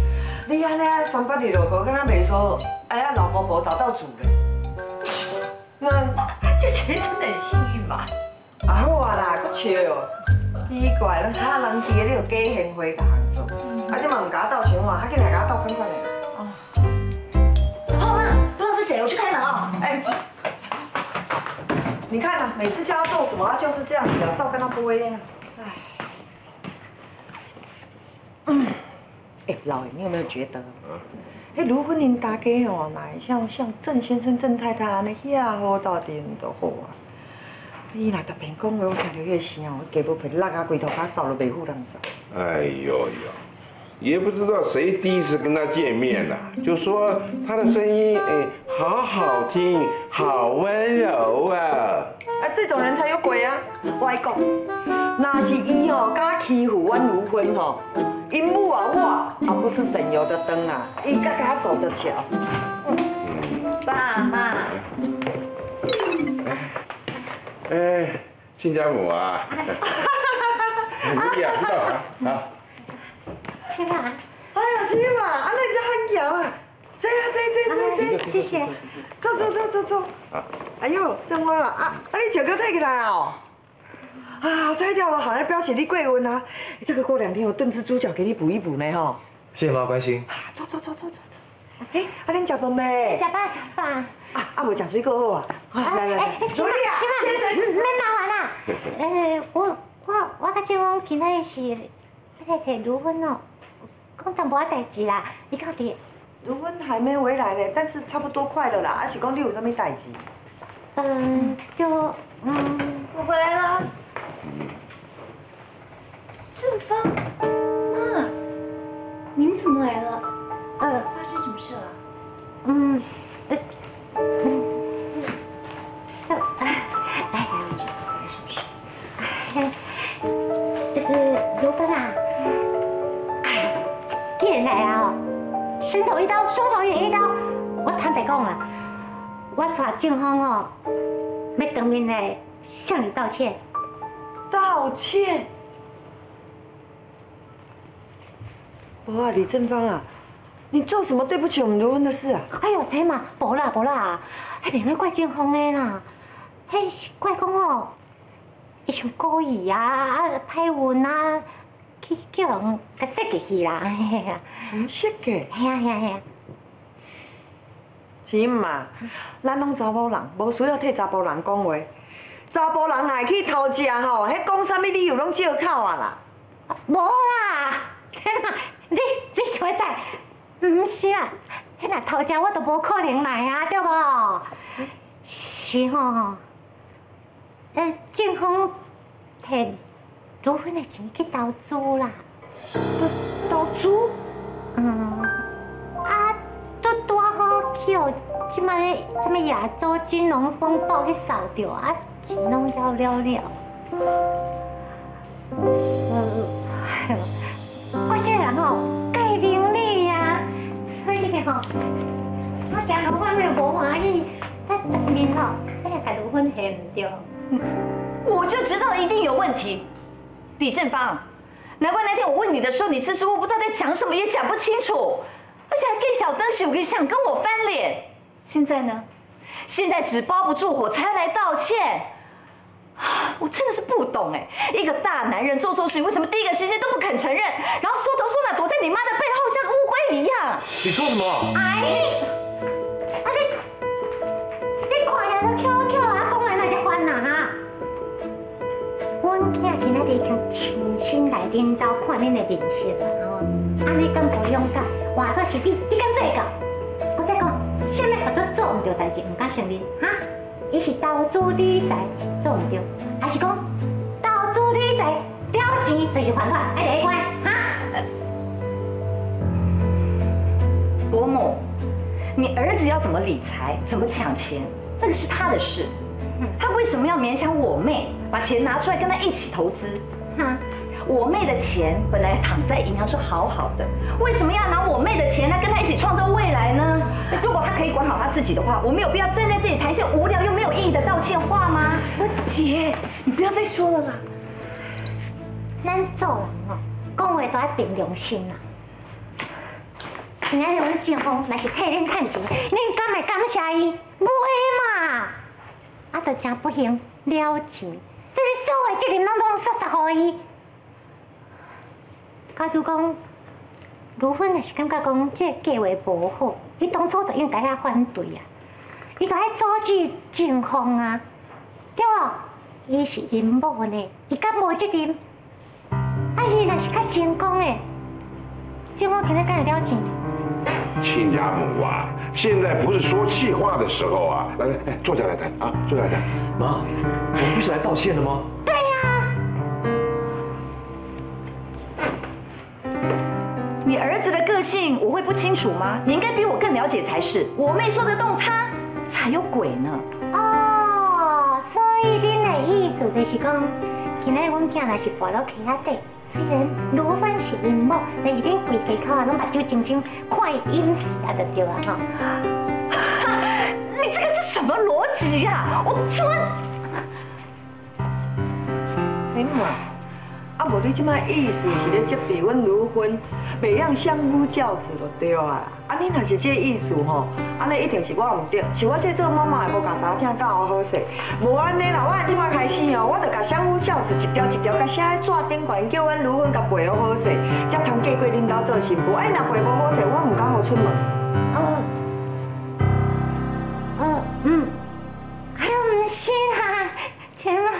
你安尼三八二落课，敢若袂说？哎呀，老婆婆找到主了，那就觉得真的很幸运嘛。啊好啊啦，搁笑，奇怪，咱哈人去的，你有假贤惠甲人做，啊这嘛唔甲我斗想话，还去来甲我斗款款嘞。哦，妈，不知道是谁，我去开门哦。哎，你看呐、啊，每次叫他做什么，他就是这样子啊，照跟他不一样。哎，嗯。 哎，老爷，你有没有觉得？哎，如果您大家哦，哪像郑先生、郑太太安尼，遐好到底就好啊。伊若特别讲话，我听着迄声哦，我加不皮落啊，规头发扫都袂好人扫。哎呦呦，也不知道谁第一次跟他见面了、啊，就说他的声音哎，好好听，好温柔啊。啊，这种人才有鬼啊！我来讲，那是伊哦，敢欺负阮如芬哦。 因母啊，我啊不是省油的灯啊，应该给他走着瞧。爸妈，哎，亲家母啊，你也知道啊？亲妈，哎呀，亲妈，啊，那人家很巧啊，这，谢谢，坐，哎呦，真好啊，你酒给退起来哦。 啊，拆掉了，好像标起你贵文啊！这个过两天我炖只猪脚给你补一补呢，吼。谢谢妈关心。啊，坐。哎，阿玲吃饭没？吃饭。啊，无吃水果好啊。来，兄弟啊，先生，别麻烦啦。我甲舅公今仔日是要来找如芬哦，讲淡薄仔代志啦，你到底？如芬还没回来呢，但是差不多快了啦。啊，是讲你有啥物代志？我回来了。 正方，妈，你们怎么来了？发生什么事了？是刘芬啊，哎，既然来啊，伸头一刀，缩头也一刀。我坦白讲啦，我带正方哦，要当面来向你道歉。道歉？ 无啊，李正芳啊，你做什么对不起我们如芬的事啊？哎呦，这嘛，无啦，迄袂用怪正芳的啦，迄是怪讲哦，伊想故意啊，啊歹运啊，去叫人甲设计去啦，嘿嘿啊。设计？嘿啊。是嘛，咱拢查某人，无需要替查甫人讲话。查甫人来去偷食吼，迄讲啥物理由拢借口啊啦。无啦，这嘛。 你想要带，唔是啊，迄若头前我都无可能来啊，对无？是哦。正方摕如芬的钱去投资啦。投资？嗯。啊，都拄好去哦，即摆什么亚洲金融风暴去扫掉啊，钱拢了。 我这人哦，介明理呀，所以吼，我惊老板会无欢喜，我当面哦，我也甲卢芬下唔对。我就知道一定有问题，李正芳，难怪那天我问你的时候，你支支吾吾不知道在讲什么，也讲不清楚，而且还更小灯小鱼想跟我翻脸。现在呢？现在纸包不住火，才来道歉。 我真的是不懂哎，一个大男人做错事情，为什么第一个时间都不肯承认，然后缩头缩脑躲在你妈的背后，像乌龟一样？你说什么？哎，啊你看呀，都翘啊，讲安那就烦人啊！阮囝今仔日已经亲身来恁家看恁的面色啊，吼，安尼敢不勇敢？换做是你敢做到？我再讲，啥物合作做唔到代志，唔敢承认，哈？ 伊是投资理财做唔对，还是讲投资理财了钱就是还款，哎来款哈？伯母，你儿子要怎么理财，怎么抢钱，那个是他的事，他为什么要勉强我妹把钱拿出来跟他一起投资？哈，我妹的钱本来躺在银行是好好的，为什么要拿我妹的钱来跟他一起创造未来呢？ 如果他可以管好他自己的话，我们有必要站在这里谈一些无聊又没有意义的道歉话吗？姐，你不要再说了啦。咱做人哦，讲话都要凭良心啦。今仔日阮正方若是替恁赚钱，恁敢会感谢伊？袂嘛，啊，就真不幸了钱，所以所有的责任拢撒给伊。假如讲，如芬也是感觉讲这计划无好。 伊当初就应该遐反对啊！伊就爱阻止情况啊，对无？伊是因某呢，伊敢无责任？啊，伊若是较成功诶，这某肯定干得了钱。亲家母啊，现在不是说气话的时候啊！来来，坐下来谈啊，坐下来谈。妈，我们不是来道歉的吗？对呀。 你儿子的个性我会不清楚吗？你应该比我更了解才是。我妹说得动他，才有鬼呢。哦，所以恁的意思就是讲，今仔阮囝若是跋落溪仔底，虽然卢芬是因某，但是恁规家口啊拢目睭睁睁看伊淹死啊，就对啊吼。你这个是什么逻辑啊？我怎么？哎妈！ 啊，无你即摆意思是咧责备阮如芬，袂用相夫教子就对啊。啊，你若是这意思吼，安尼一定是我唔对，是我这做妈妈的无教查囝教我好势。无安尼啦，我即摆开始哦，我著甲相夫教子一条一条甲写喺纸顶悬，叫阮如芬甲背好好势，才通嫁过恁家做媳妇。哎，若背无好势，我唔敢好出门。哎呀，唔是啊，天啊！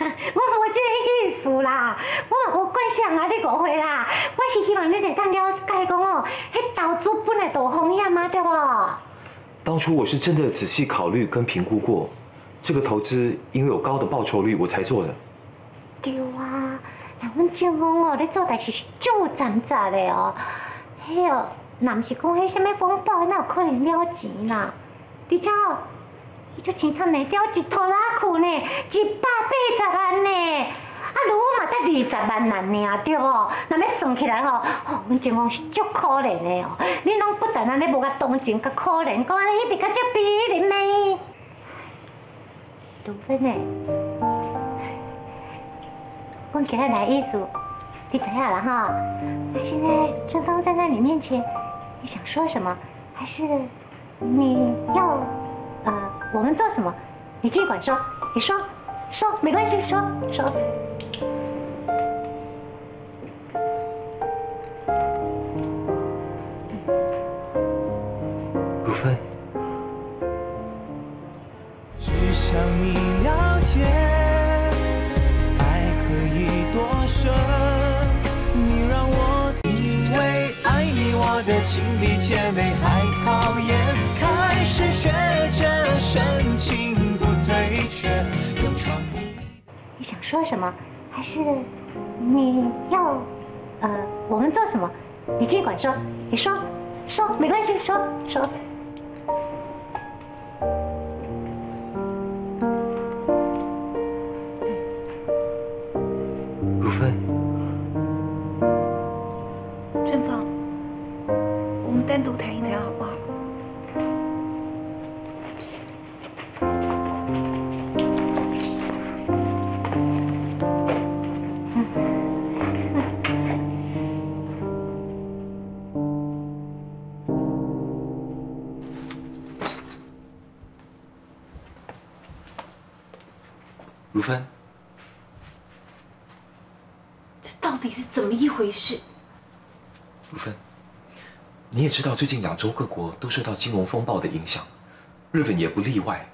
我无这个意思啦，我嘛无怪谁啊，你误会啦。我是希望你会当了解讲哦，迄投资本来大风险嘛，对不？当初我是真的仔细考虑跟评估过，这个投资因为有高的报酬率，我才做的。对啊，那阮正讲哦，你做代志是足挣扎的哦。迄哦，那不是讲迄什么风暴，那有可能了钱啦。而且哦。 伊就凊彩卖掉一拖拉裤呢，180万呢，啊，如果嘛才20万呐尔，对无？那要算起来吼，吼，阮情况是足可怜的哦。你拢不但安尼无甲同情，甲可怜，讲安尼一直甲这比一直骂。如芬呢？阮今日来意思，你知影了哈？那现在正方站在你面前，你想说什么？还是你要？ 我们做什么？你尽管说，你说，没关系，说。如芬，只想你了解，爱可以多深？你让我因为爱你，我的。心比姐妹还讨厌。开始学着深情不退却，有创意。你想说什么？还是你要我们做什么？你尽管说，你说，说没关系，说说。 如芬，这到底是怎么一回事？如芬，你也知道，最近亚洲各国都受到金融风暴的影响，日本也不例外。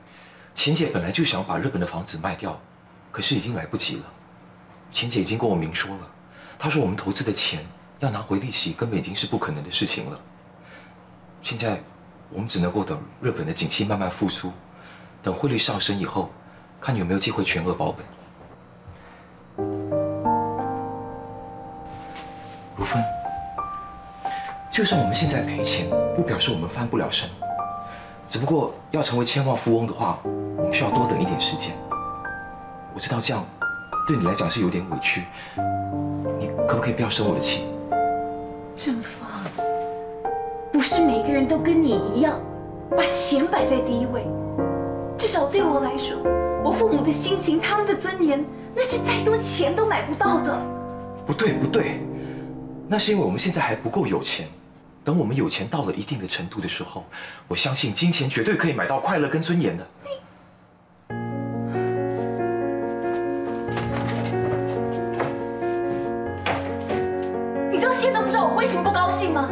钱姐本来就想把日本的房子卖掉，可是已经来不及了。钱姐已经跟我明说了，她说我们投资的钱要拿回利息，根本已经是不可能的事情了。现在我们只能够等日本的景气慢慢复苏，等汇率上升以后。 看你有没有机会全额保本，如芬。就算我们现在赔钱，不表示我们翻不了身。只不过要成为千万富翁的话，我们需要多等一点时间。我知道这样对你来讲是有点委屈，你可不可以不要生我的气？正方，不是每个人都跟你一样，把钱摆在第一位。至少对我来说。 我父母的心情，他们的尊严，那是再多钱都买不到的。不对，不对，那是因为我们现在还不够有钱。等我们有钱到了一定的程度的时候，我相信金钱绝对可以买到快乐跟尊严的。你。 你到现在都不知道我为什么不高兴吗？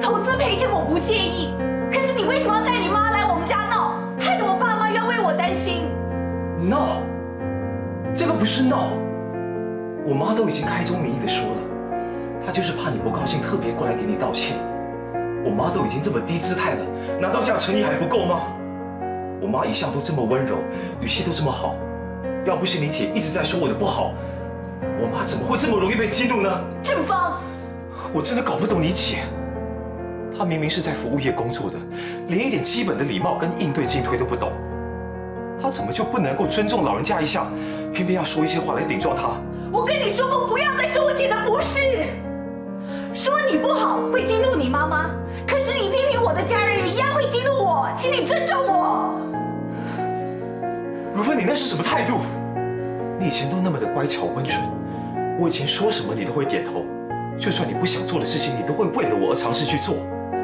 投资赔钱我不介意，可是你为什么要带你妈来我们家闹，害得我爸妈要为我担心。No， 这个不是 No， 我妈都已经开宗明义的说了，她就是怕你不高兴，特别过来给你道歉。我妈都已经这么低姿态了，难道这样诚意还不够吗？我妈一向都这么温柔，语气都这么好，要不是你姐一直在说我的不好，我妈怎么会这么容易被激怒呢？正方，我真的搞不懂你姐。 他明明是在服务业工作的，连一点基本的礼貌跟应对进退都不懂，他怎么就不能够尊重老人家一下，偏偏要说一些话来顶撞他？我跟你说过，不要再说我姐的不是，说你不好会激怒你妈妈，可是你批评我的家人也一样会激怒我，请你尊重我。如芬，你那是什么态度？你以前都那么的乖巧温顺，我以前说什么你都会点头，就算你不想做的事情，你都会为了我而尝试去做。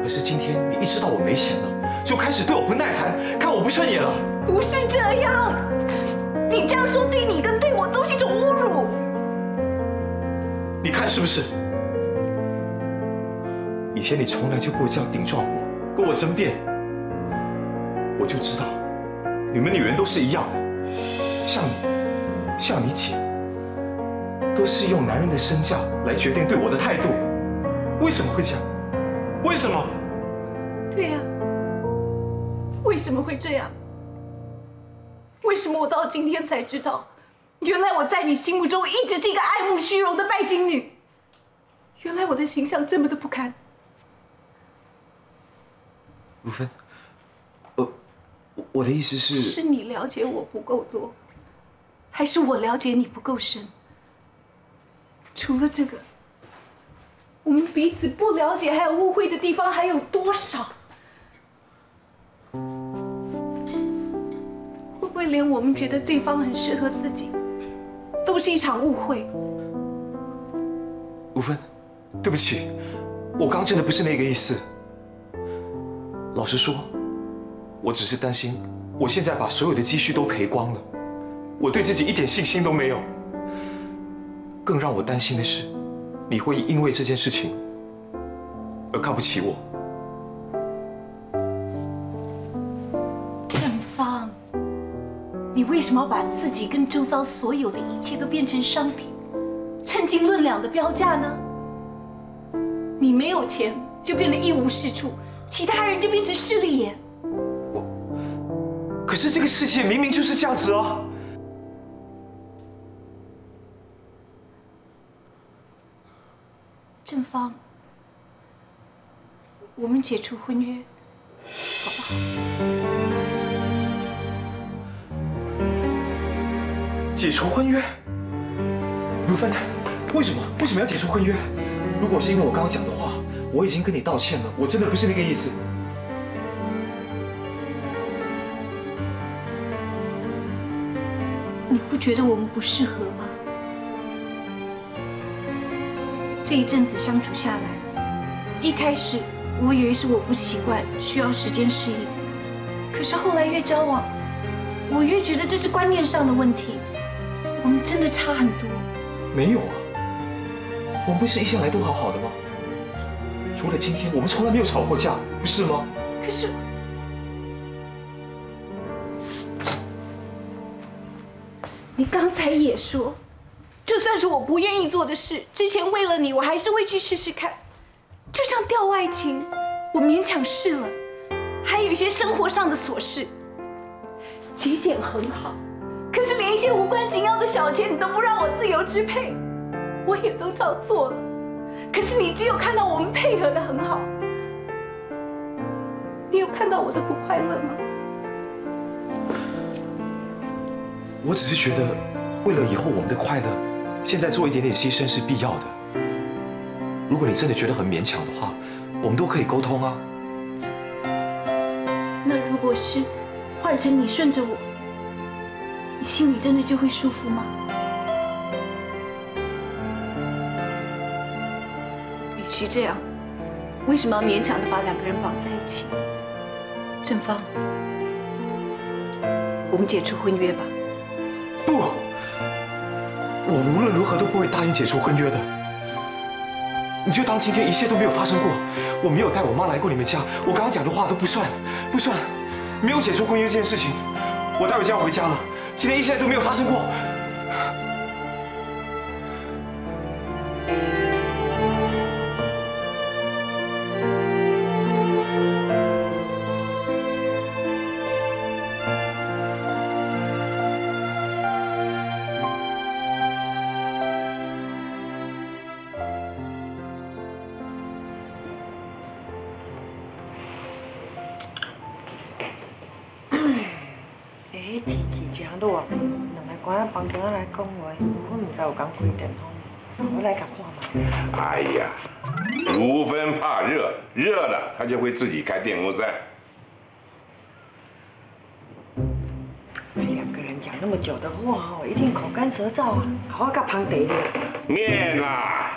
可是今天你一知道我没钱了，就开始对我不耐烦，看我不顺眼了。不是这样，你这样说对你跟对我都是一种侮辱。你看是不是？以前你从来就不会这样顶撞我，跟我争辩。我就知道，你们女人都是一样的，像你，像你姐，都是用男人的身价来决定对我的态度。为什么会这样？ 为什么？对呀，为什么会这样？为什么我到今天才知道，原来我在你心目中一直是一个爱慕虚荣的拜金女。原来我的形象这么的不堪。如芬，我的意思是，是你了解我不够多，还是我了解你不够深？除了这个。 我们彼此不了解，还有误会的地方还有多少？会不会连我们觉得对方很适合自己，都是一场误会？如芬，对不起，我刚真的不是那个意思。老实说，我只是担心，我现在把所有的积蓄都赔光了，我对自己一点信心都没有。更让我担心的是。 你会因为这件事情而看不起我，正方。你为什么把自己跟周遭所有的一切都变成商品，称斤论两的标价呢？你你没有钱就变得一无是处，其他人就变成势利眼。我，可是这个世界明明就是这样子啊！正方，我们解除婚约，好不好？解除婚约？如芬，为什么要解除婚约？ 如果是因为我刚刚讲的话，我已经跟你道歉了，我真的不是那个意思。你不觉得我们不适合吗？这一阵子相处下来，一开始我以为是我不习惯，需要时间适应，可是后来越交往，我越觉得这是观念上的问题，我们真的差很多。没有啊。 我们不是一向来都好好的吗？除了今天，我们从来没有吵过架，不是吗？可是，你刚才也说，就算是我不愿意做的事，之前为了你，我还是会去试试看。就像掉外情，我勉强试了，还有一些生活上的琐事，节俭很好，可是连一些无关紧要的小钱，你都不让我自由支配。 我也都照做了，可是你只有看到我们配合的很好，你有看到我的不快乐吗？我只是觉得，为了以后我们的快乐，现在做一点点牺牲是必要的。如果你真的觉得很勉强的话，我们都可以沟通啊。那如果是换成你顺着我，你心里真的就会舒服吗？ 与其这样，为什么要勉强的把两个人绑在一起？正方，我们解除婚约吧。不，我无论如何都不会答应解除婚约的。你就当今天一切都没有发生过。我没有带我妈来过你们家，我刚刚讲的话都不算，没有解除婚约这件事情。我待会就要回家了，今天一切都没有发生过。 我刚开电风，我来给看嘛。哎呀，如芬怕热，热了她就会自己开电风扇。两个人讲那么久的话哦，一定口干舌燥啊，好啊，给旁地的。念啦，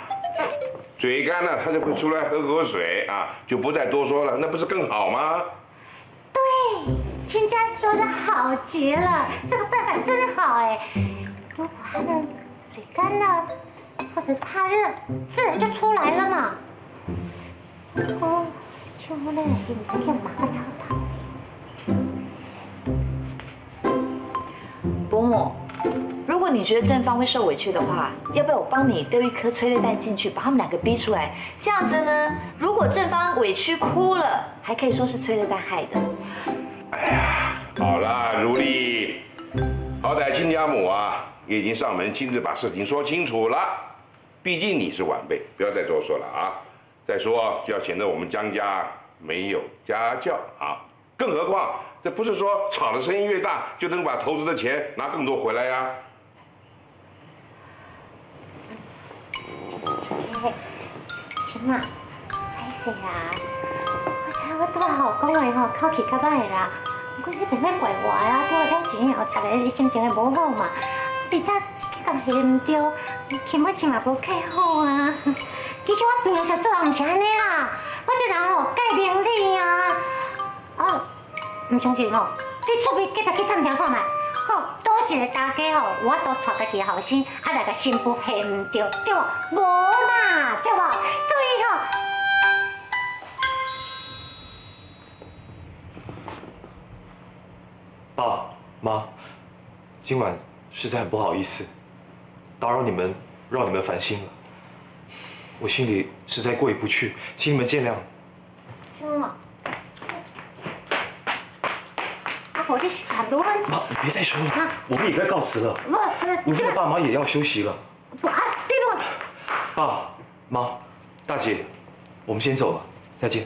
嘴干了她就会出来喝口水啊，就不再多说了，那不是更好吗？对，千家说的好极了，这个办法真好哎。如果还能。 嘴干了，或者是怕热，自然就出来了嘛。哦，就那点这个麻烦他。伯母，如果你觉得正方会受委屈的话，要不要我帮你丢一颗催泪弹进去，把他们两个逼出来？这样子呢，如果正方委屈哭了，还可以说是催泪弹害的。哎呀，好啦，如丽，好歹亲家母啊。 也已经上门亲自把事情说清楚了，毕竟你是晚辈，不要再多说了啊！再说就要显得我们江家没有家教啊！更何况这不是说吵的声音越大就能把投资的钱拿更多回来呀！亲妈，歹势啦，我猜我对好讲话吼，口气较歹啦，不过你别怪我啦，对我了钱后，大家心情会无好嘛。 而且去到下唔对，起码起码无客好啊。其实我平常时做人唔是安尼啦，我这人吼介明理啊。哦，唔相信哦，你出面计来去探听看卖，吼，倒一个大家吼，我都带家己后生，啊来个新妇下唔对，对无？无嘛，对无？所以吼，爸妈，今晚。 实在很不好意思，打扰你们，让你们烦心了。我心里实在过意不去，请你们见谅。真的。啊，我这很多问题。妈，你别再说了，啊、我们也该告辞了。不，你们的爸妈也要休息了。不啊，对不？爸妈，大姐，我们先走了，再见。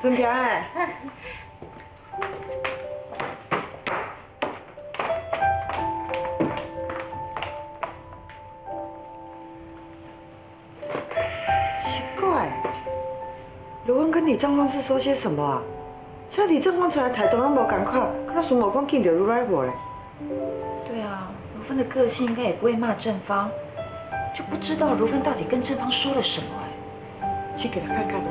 孙平哎，奇怪，刘文跟李正光是说些什么啊？像李正光出来台东那么赶快，看到孙某光见到如来我嘞。对啊，如芬的个性应该也不会骂正方，就不知道如芬到底跟正方说了什么哎。去给他看看。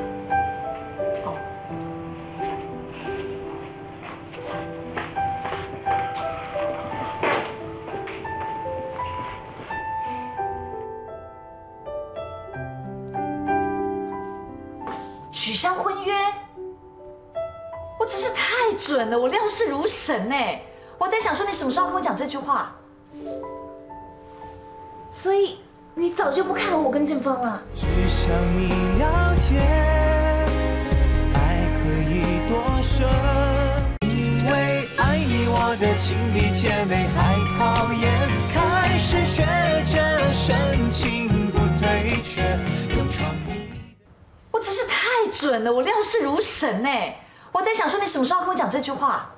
准了，我料事如神哎！我在想说，你什么时候跟我讲这句话？所以你早就不看好我跟正方了。只想你了解，爱可以多深，因为爱你我的情比姐妹还考验，开始学着深情不退却，勇闯你。我真是太准了，我料事如神哎！ 我在想说，你什么时候跟我讲这句话？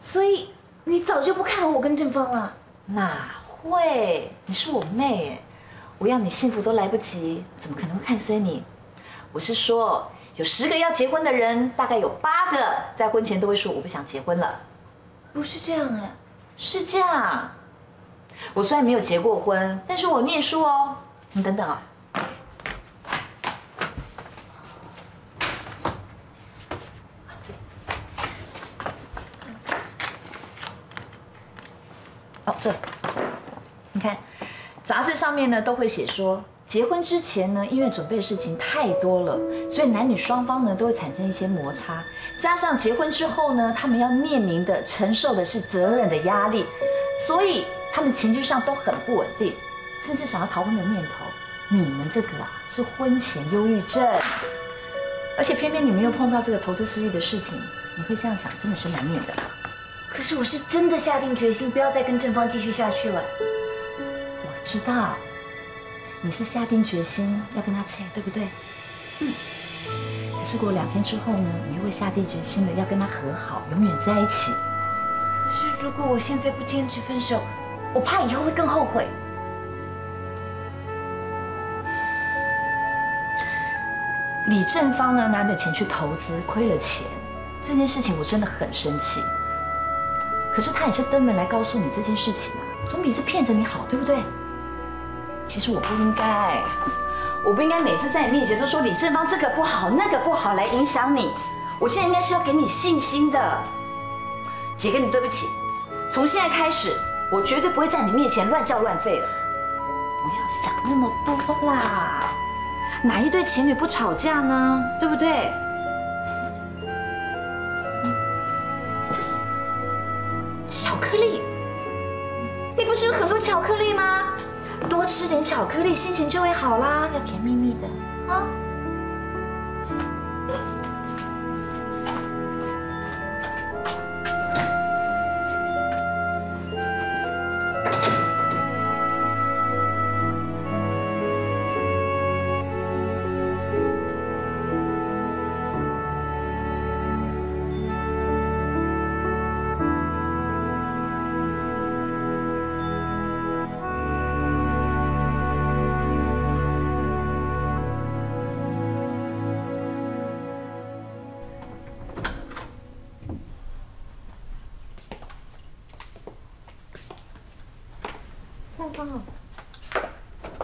所以你早就不看好我跟正方了？哪会？你是我妹哎，我要你幸福都来不及，怎么可能会看衰你？我是说，有10个要结婚的人，大概有8个在婚前都会说我不想结婚了。不是这样哎，是这样。我虽然没有结过婚，但是我念书哦。你等等啊。 哦，这，你看，杂志上面呢都会写说，结婚之前呢，因为准备的事情太多了，所以男女双方呢都会产生一些摩擦，加上结婚之后呢，他们要面临的、承受的是责任的压力，所以他们情绪上都很不稳定，甚至想要逃婚的念头。你们这个啊是婚前忧郁症，而且偏偏你们又碰到这个投资失利的事情，你会这样想，真的是难免的。 可是我是真的下定决心，不要再跟正方继续下去了。我知道，你是下定决心要跟他拆，对不对？嗯。可是过2天之后呢，你又会下定决心的要跟他和好，永远在一起。可是如果我现在不坚持分手，我怕以后会更后悔。李正方呢，拿着钱去投资，亏了钱，这件事情我真的很生气。 可是他也是登门来告诉你这件事情啊，总比是骗着你好，对不对？其实我不应该，每次在你面前都说李正方这个不好那个不好来影响你。我现在应该是要给你信心的。姐跟你对不起，从现在开始，我绝对不会在你面前乱叫乱吠了。不要想那么多啦，哪一对情侣不吵架呢？对不对？ 你不是有很多巧克力吗？多吃点巧克力，心情就会好啦。要甜蜜蜜的啊！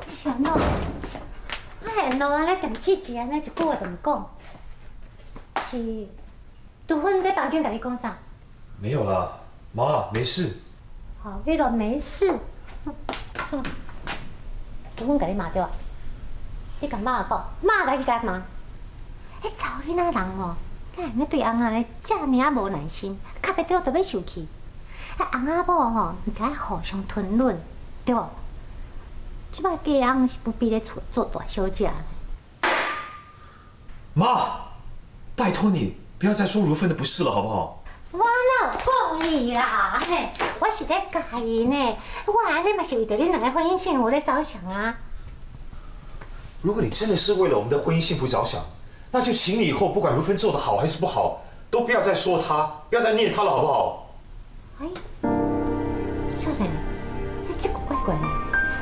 你想喏，我现喏安尼踮气气安尼一句话都唔讲，是杜芬在房间甲你讲啥？没有啦，妈，没事。好，你都没事。杜芬甲你骂对啊？你甲妈讲，妈来去干嘛？迄查某囡仔人哦，哪会对翁仔咧遮尔啊无耐心，卡袂到就要生气。啊，翁仔某吼，毋该互相吞论，对无？即摆嫁翁是不必咧做大小姐。妈，拜托你不要再说如芬的不是了，好不好？我哪有讲你啦？嘿，我是咧教伊呢，我安尼嘛是为着恁两个婚姻幸福咧着想啊。 如果你真的是为了我们的婚姻幸福着想，那就请你以后不管如芬做的好还是不好，都不要再说她，不要再念她了，好不好？哎，少年，你这个怪怪的，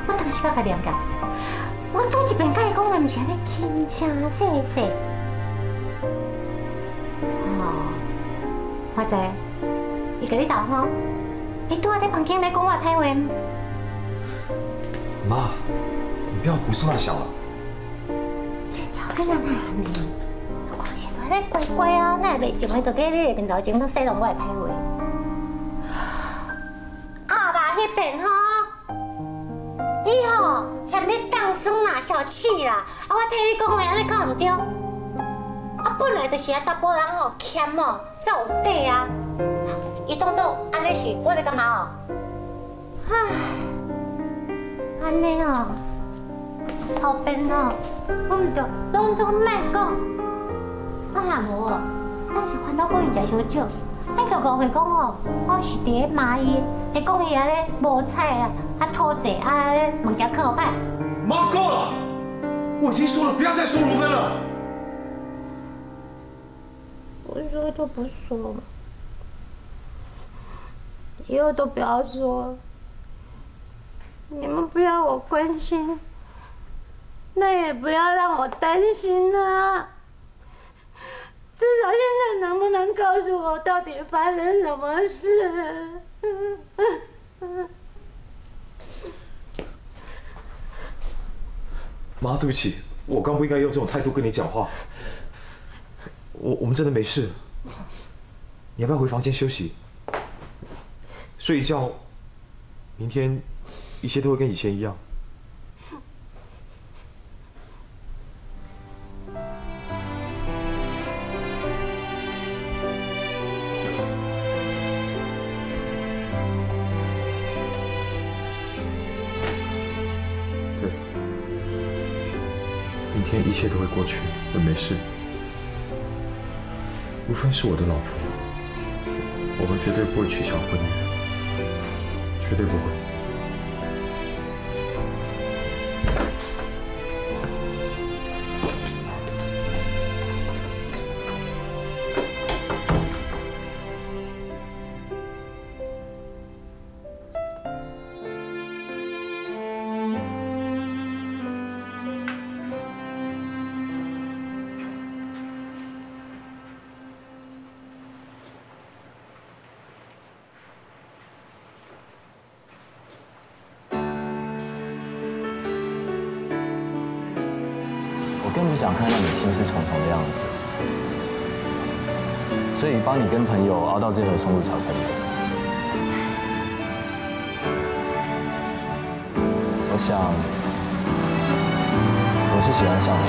我当时甲念个，我做一遍甲伊讲话，唔是安尼轻声细细。哦，我知，伊甲你斗吼，伊拄仔在房间来讲我歹话。妈，你不要胡思乱想了。 囡仔哪安尼？我看起来咧乖乖啊，哪会袂上去？到底你面头前都说拢我会歹话？阿爸迄边吼，伊吼嫌你当酸啦、小气啦，啊我替你讲话安尼够唔对？啊本来就是啊，查甫人吼欠哦，才有底啊。伊当作安尼是，我咧干嘛哦？唉，安尼哦。 后边哦，我唔着，拢总莫讲。啊也无哦，咱是反倒讲伊食伤少，咱就误会讲哦，我是伫咧骂伊，伫讲伊安尼无彩啊，啊土济啊，物件囥好歹。妈够了，我已经说了，不要再说如芬了。我以后都不说，以后都不要说。你们不要我关心。 那也不要让我担心啊！至少现在能不能告诉我到底发生什么事？妈，对不起，我刚不应该用这种态度跟你讲话。我们真的没事。你要不要回房间休息？睡一觉，明天一切都会跟以前一样。 今天一切都会过去，我没事。如芬是我的老婆，我们绝对不会取消婚约，绝对不会。 想看到你心事重重的样子，所以帮你跟朋友熬到这回松露巧克力。我想，我是喜欢上你。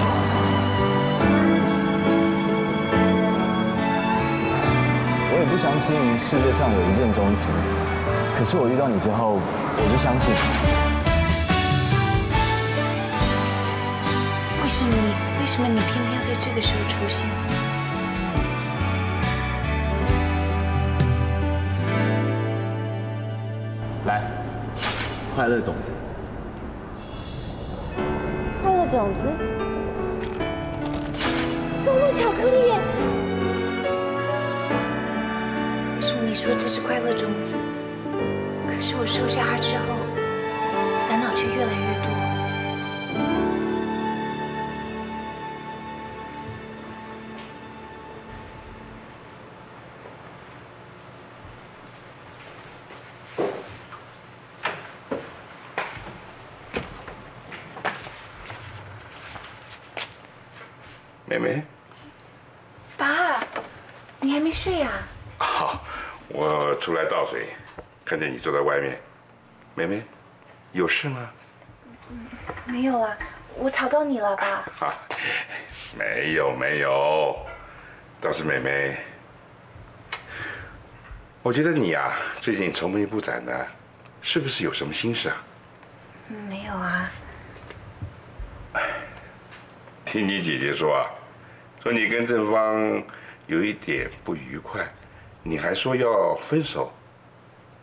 我也不相信世界上有一见钟情，可是我遇到你之后，我就相信。是你。 为什么你偏偏要在这个时候出现？来，快乐种子。快乐种子，松露巧克力。为什么你说这是快乐种子？可是我收下它之后，烦恼却越来越多。 妹妹，爸，你还没睡呀？啊，我出来倒水，看见你坐在外面。妹妹，有事吗？没有啊，我吵到你了吧？啊，没有没有，倒是妹妹，我觉得你啊，最近愁眉不展的，是不是有什么心事啊？没有啊。听你姐姐说啊，说你跟正方有一点不愉快，你还说要分手，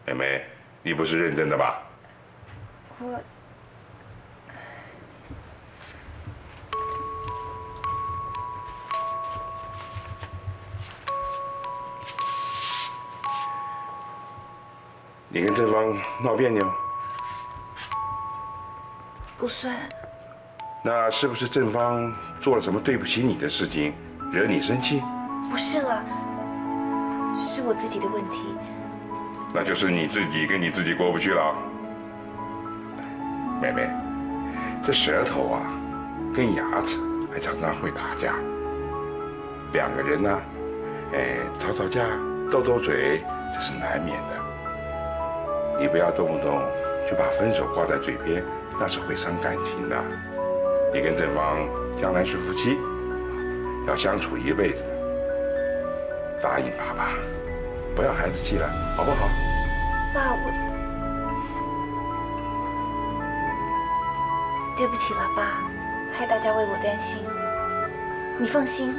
妹妹，你不是认真的吧？我。 你跟对方闹别扭？不算。那是不是正方做了什么对不起你的事情，惹你生气？不是了，是我自己的问题。那就是你自己跟你自己过不去了。妹妹，这舌头啊，跟牙齿还常常会打架。两个人呢，吵吵架、斗斗嘴，这是难免的。 你不要动不动就把分手挂在嘴边，那是会伤感情的。你跟正方将来是夫妻，要相处一辈子，答应爸爸，不要孩子气了，好不好？爸，我对不起了，爸，害大家为我担心。你放心，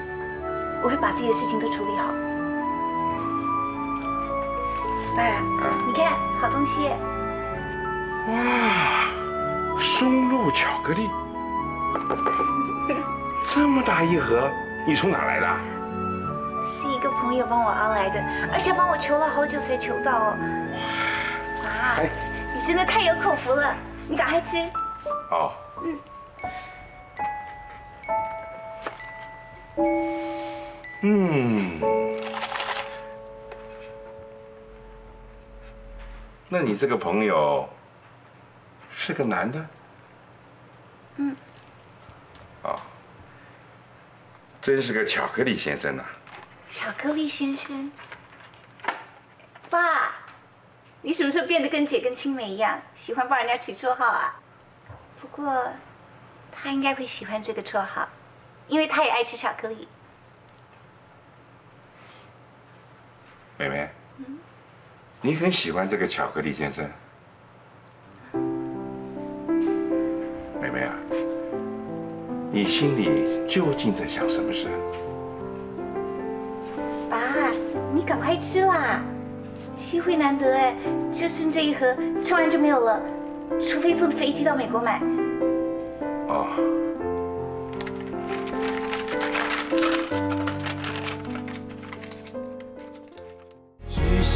我会把自己的事情都处理好。 爸，你看，好东西！哇，松露巧克力，这么大一盒，你从哪来的？是一个朋友帮我熬来的，而且帮我求了好久才求到哦。哇，你真的太有口福了，你赶快吃。好。那你这个朋友是个男的？嗯。哦，真是个巧克力先生呐！巧克力先生，爸，你什么时候变得跟姐跟青梅一样，喜欢帮人家取绰号啊？不过，他应该会喜欢这个绰号，因为他也爱吃巧克力。妹妹。 你很喜欢这个巧克力先生，妹妹啊，你心里究竟在想什么事？爸，你赶快吃啦，机会难得哎，就剩这一盒，吃完就没有了，除非坐飞机到美国买。哦。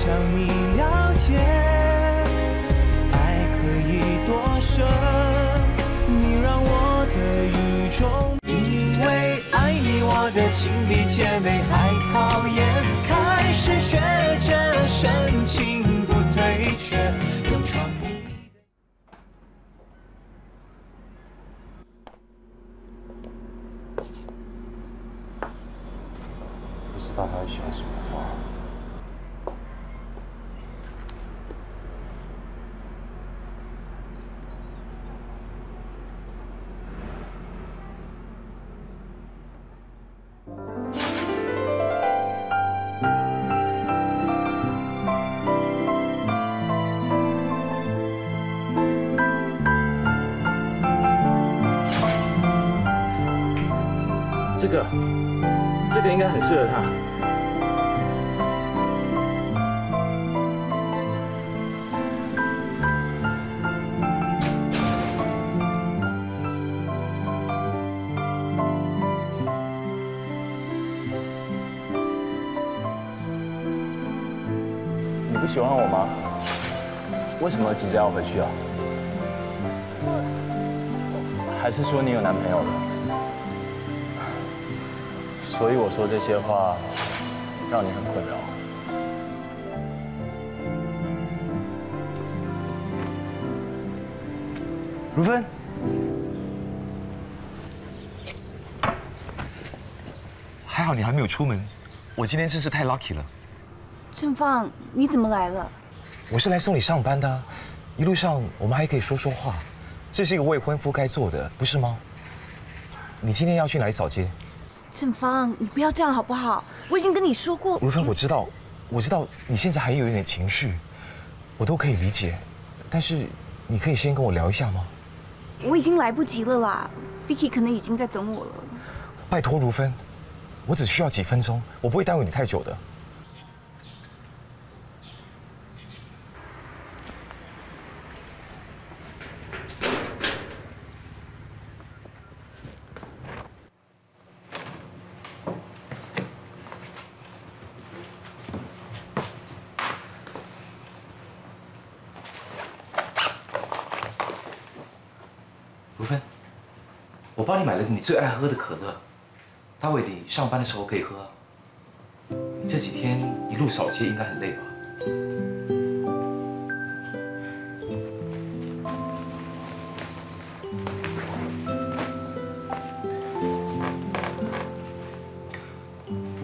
想你了解，爱可以多深？你让我的宇宙，因为爱你，我的情比姐妹还考验。开始学着深情不退却，勇闯你的。不知道他会喜欢什么花。 这个应该很适合他。你不喜欢我吗？为什么急着要回去啊？还是说你有男朋友了？ 所以我说这些话，让你很困扰。如芬，还好你还没有出门，我今天真是太 lucky 了。正放，你怎么来了？我是来送你上班的啊，一路上我们还可以说说话，这是一个未婚夫该做的，不是吗？你今天要去哪里扫街？正方，你不要这样好不好？我已经跟你说过。如芬，我知道你现在还有一点情绪，我都可以理解，但是你可以先跟我聊一下吗？我已经来不及了啦 ，Vicky 可能已经在等我了。拜托，如芬，我只需要几分钟，我不会耽误你太久的。 我帮你买了你最爱喝的可乐，待会你上班的时候可以喝啊。你这几天一路扫街应该很累吧？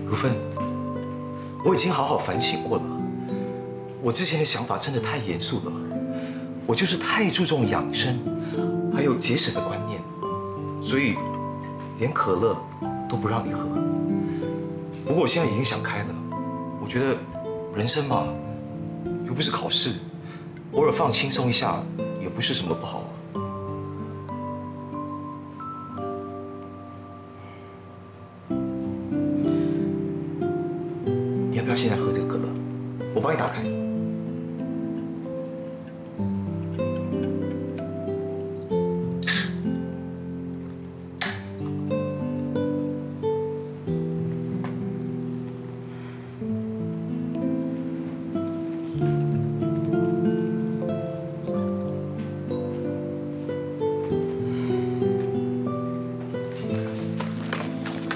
如芬，我已经好好反省过了，我之前的想法真的太严肃了，我就是太注重养生，还有节省的观念。 所以，连可乐都不让你喝。不过我现在已经想开了，我觉得人生嘛，又不是考试，偶尔放轻松一下也不是什么不好啊。你要不要现在喝这个可乐？我帮你打开。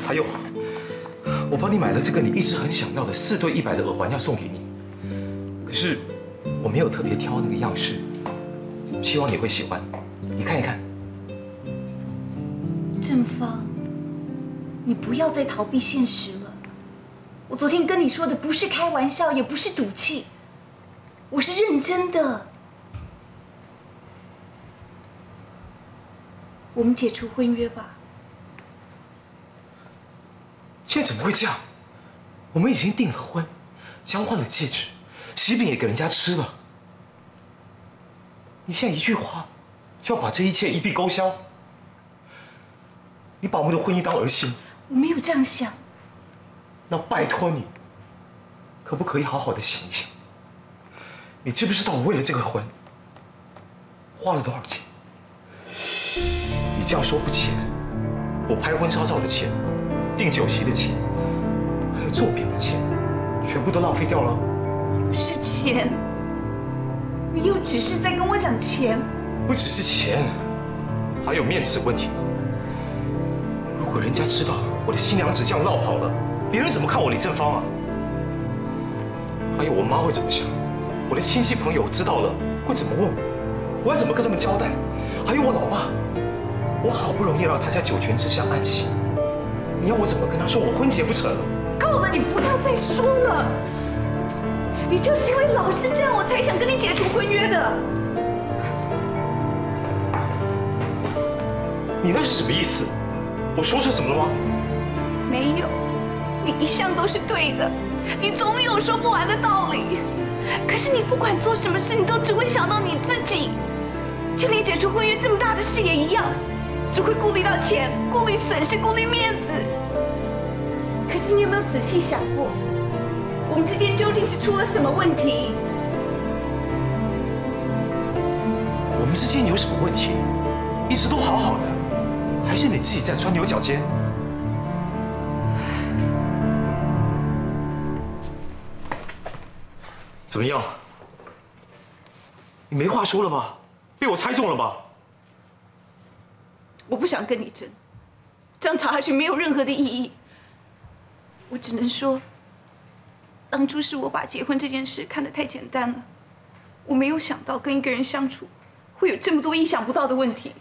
还有，我帮你买了这个你一直很想要的4对100的耳环，要送给你。可是我没有特别挑那个样式，希望你会喜欢。你看一看。正方，你不要再逃避现实了。我昨天跟你说的不是开玩笑，也不是赌气，我是认真的。我们解除婚约吧。 现在怎么会这样？我们已经订了婚，交换了戒指，喜饼也给人家吃了。你现在一句话，就要把这一切一笔勾销？你把我们的婚姻当儿戏？我没有这样想。那拜托你，可不可以好好的想一想？你知不知道我为了这个婚，花了多少钱？你这样说不起来，我拍婚纱照的钱。 订酒席的钱，还有做饼的钱，全部都浪费掉了。又是钱，你又只是在跟我讲钱。不只是钱，还有面子问题。如果人家知道我的新娘子这样落跑了，别人怎么看我李正芳啊？还有我妈会怎么想？我的亲戚朋友知道了会怎么问我？我要怎么跟他们交代？还有我老爸，我好不容易让他在九泉之下安息。 你要我怎么跟他说我婚结不成了？够了，你不要再说了。你就是因为老是这样，我才想跟你解除婚约的。你那是什么意思？我说错什么了吗？没有，你一向都是对的，你总有说不完的道理。可是你不管做什么事，你都只会想到你自己。就连解除婚约这么大的事也一样。 只会顾虑到钱，顾虑损失，顾虑面子。可是你有没有仔细想过，我们之间究竟是出了什么问题？我们之间有什么问题？一直都好好的，还是你自己在钻牛角尖？怎么样？你没话说了吧？被我猜中了吧？ 我不想跟你争，这样吵下去没有任何的意义。我只能说，当初是我把结婚这件事看得太简单了，我没有想到跟一个人相处会有这么多意想不到的问题。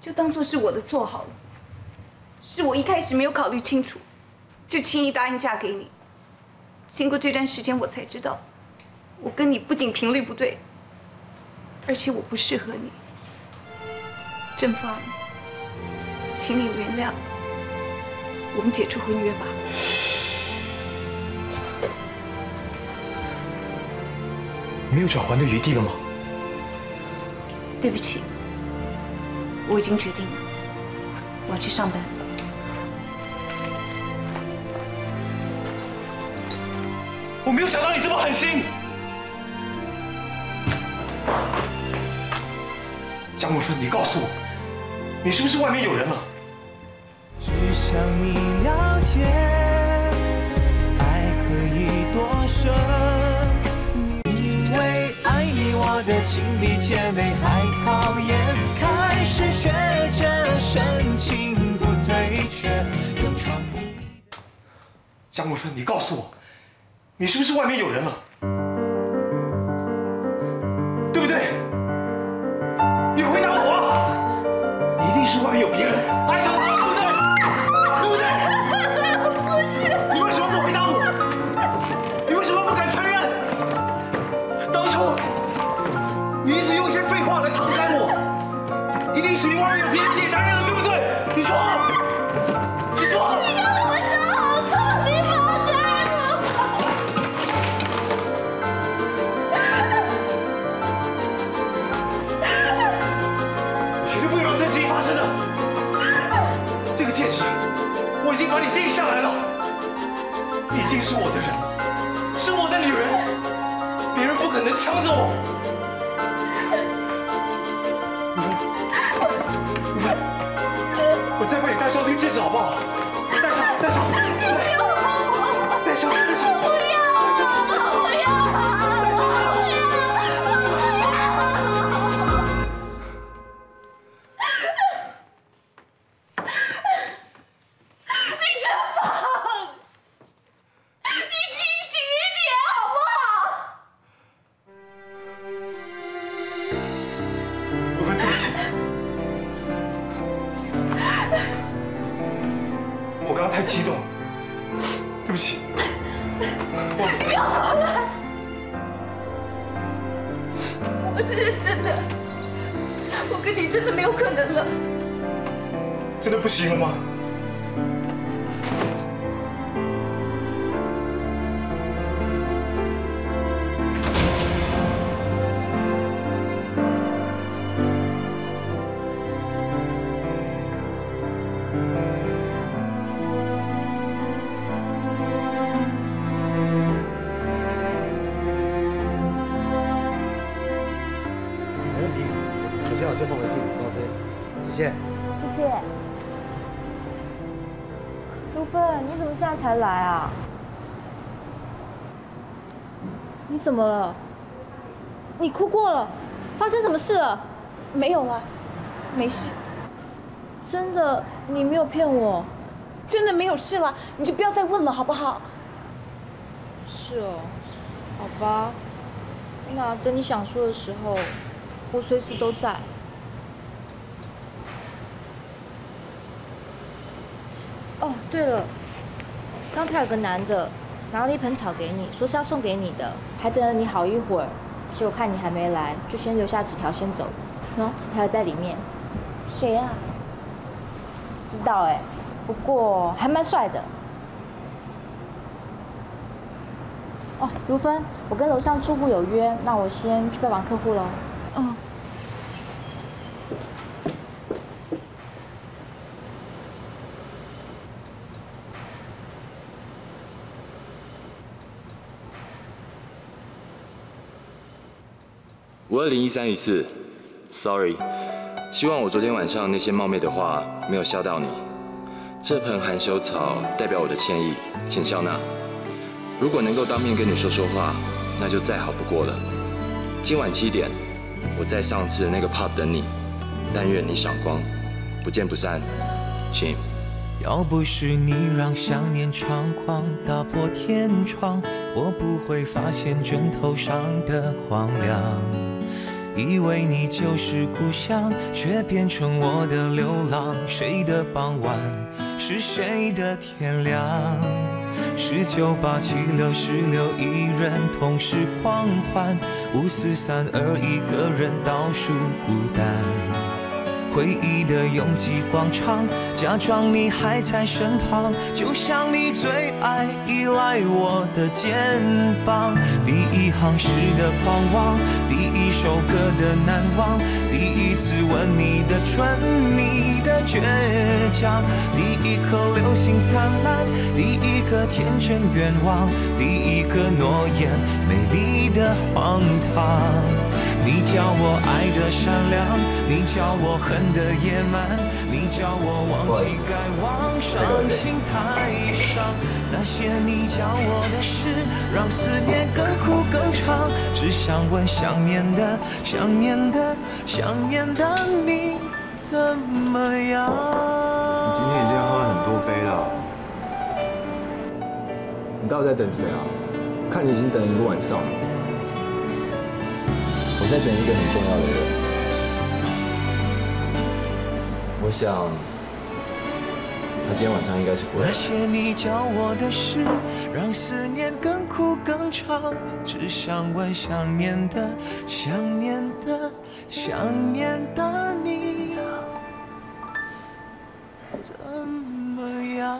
就当做是我的错好了，是我一开始没有考虑清楚，就轻易答应嫁给你。经过这段时间，我才知道，我跟你不仅频率不对。 而且我不适合你。正方，请你原谅，我们解除婚约吧。没有转圜的余地了吗？对不起，我已经决定了，我要去上班。 我没有想到你这么狠心，江木春，你告诉我，你是不是外面有人了？只想你了解，爱可以多深，因为爱你我的情比姐妹还考验，开始学着深情不退却，勇闯不。江木春，你告诉我。 你是不是外面有人了？对不对？你回答我啊！你一定是外面有别人爱上他，对不对？对不对？你为什么不回答我？你为什么不敢承认？当初你一直用一些废话来搪塞我，一定是你外面有别人野男人了，对不对？你说，你说。 戒指，我已经把你定下来了。你已经是我的人了，是我的女人，别人不可能抢走我。雨芬，我再帮你戴上这个戒指好不好？戴上，戴上，戴上，戴上。不要，不要。 才来啊！你怎么了？你哭过了？发生什么事了？没有啊，没事。真的，你没有骗我，真的没有事了，你就不要再问了，好不好？是哦，好吧。那等你想说的时候，我随时都在。哦，对了。 刚才有个男的拿了一盆草给你，说是要送给你的，还等了你好一会儿，结果看你还没来，就先留下纸条先走。喏，纸条在里面。谁啊？知道哎，不过还蛮帅的。哦，如芬，我跟楼上住户有约，那我先去拜访客户喽。嗯。 5201314 ，Sorry， 希望我昨天晚上那些冒昧的话没有吓到你。这盆含羞草代表我的歉意，请笑纳。如果能够当面跟你说说话，那就再好不过了。今晚7点，我在上次那个 pub 等你。但愿你赏光，不见不散 ，Jim。要不是你让想念猖狂打破天窗，我不会发现枕头上的荒凉。 以为你就是故乡，却变成我的流浪。谁的傍晚是谁的天亮？1986、16一人同时狂欢，54321个人倒数孤单。回忆的拥挤广场，假装你还在身旁，就像你最爱依赖我的肩膀。第一行诗的狂妄，第一首歌的难忘，第一次吻你的唇，你的倔强，第一颗流星灿烂，第一个天真愿望，第一个诺言，美丽的荒唐。 你教我爱的善良，你教我恨的野蛮，你教我忘记该忘，伤心太伤。那些你教我的事，让思念更苦更长。只想问想念的、想念的、想念的你怎么样？你今天已经喝了很多杯了，你到底在等谁啊？看你已经等一个晚上了。 我在等一个很重要的人，我想他今天晚上应该是不会。那些你教我的事，让思念更苦更长。只想问想念的、想念的、想念的你，怎么样？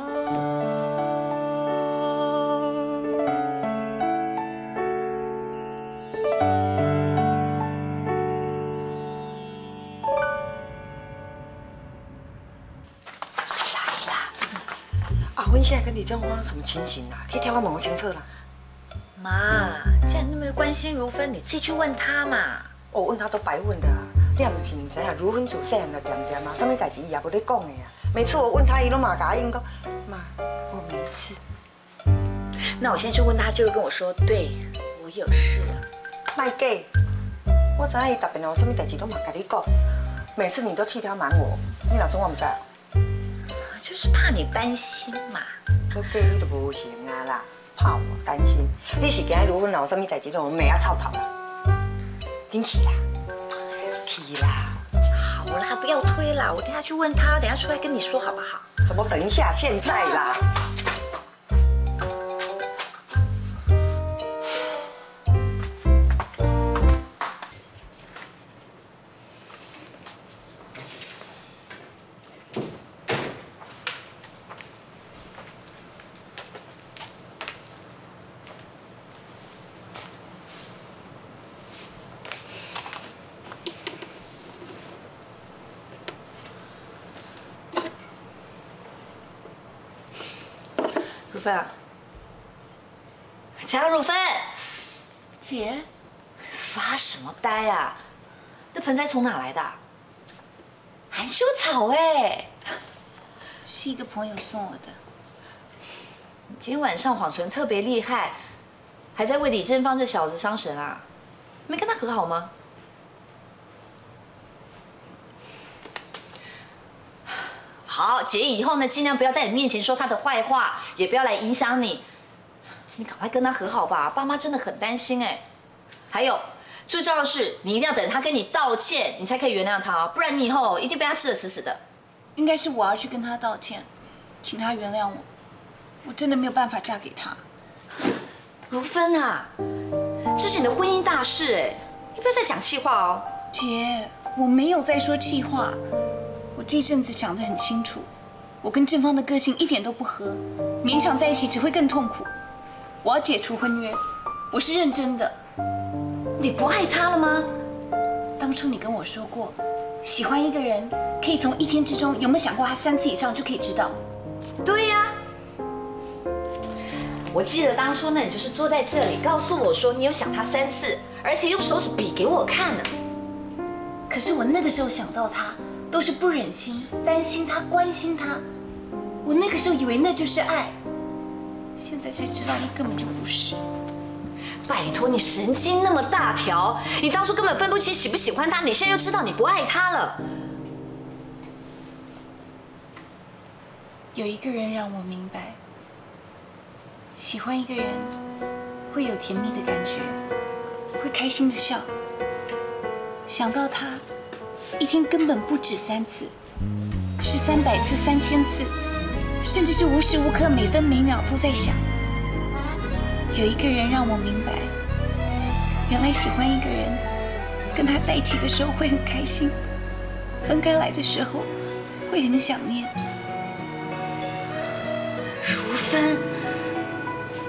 现在跟李正光什么情形啊？可以调换某个清澈啦。妈，既然那么关心如芬，你自己去问她嘛。哦，问她都白问的、啊。你也不是唔知啊，如芬自细人就点点嘛，什么代志伊也无咧讲的呀、啊。每次我问她，伊拢嘛答应讲，妈，我没事。那我现在去问她，就会跟我说，对我有事了。卖假，我知伊答辩我什么代志都嘛跟你讲，每次你都替她瞒我，你哪种我唔知啊？ 就是怕你担心嘛，我对你都无行啊啦，怕我担心。你是今日如何闹什么代志了？我们也吵头啦，紧去啦，去啦。好啦，不要推啦，我等下去问他，等下出来跟你说好不好？怎么等一下？现在啦。如芬啊，贾如芬，姐，发什么呆啊？那盆栽从哪来的？含羞草哎，是一个朋友送我的。你今天晚上谎神特别厉害，还在为李正芳这小子伤神啊？没跟他和好吗？好，姐以后呢，尽量不要在你面前说他的坏话，也不要来影响你。你赶快跟他和好吧，爸妈真的很担心哎。还有，最重要的是，你一定要等他跟你道歉，你才可以原谅他，不然你以后一定被他吃得死死的。应该是我要去跟他道歉，请他原谅我，我真的没有办法嫁给他。如芬啊，这是你的婚姻大事哎，你不要再讲气话哦。姐，我没有在说气话。 这一阵子想得很清楚，我跟正方的个性一点都不合，勉强在一起只会更痛苦。我要解除婚约，我是认真的。你不爱他了吗？当初你跟我说过，喜欢一个人可以从一天之中有没有想过他3次以上就可以知道。对呀，我记得当初呢，你就是坐在这里告诉我说你有想他3次，而且用手指比给我看呢。可是我那个时候想到他。 都是不忍心、担心他、关心他，我那个时候以为那就是爱，现在才知道那根本就不是。拜托，你神经那么大条，你当初根本分不清喜不喜欢他，你现在又知道你不爱他了。有一个人让我明白，喜欢一个人会有甜蜜的感觉，会开心的笑，想到他。 一天根本不止3次，是300次、3000次，甚至是无时无刻、每分每秒都在想。有一个人让我明白，原来喜欢一个人，跟他在一起的时候会很开心，分开来的时候会很想念。如芬，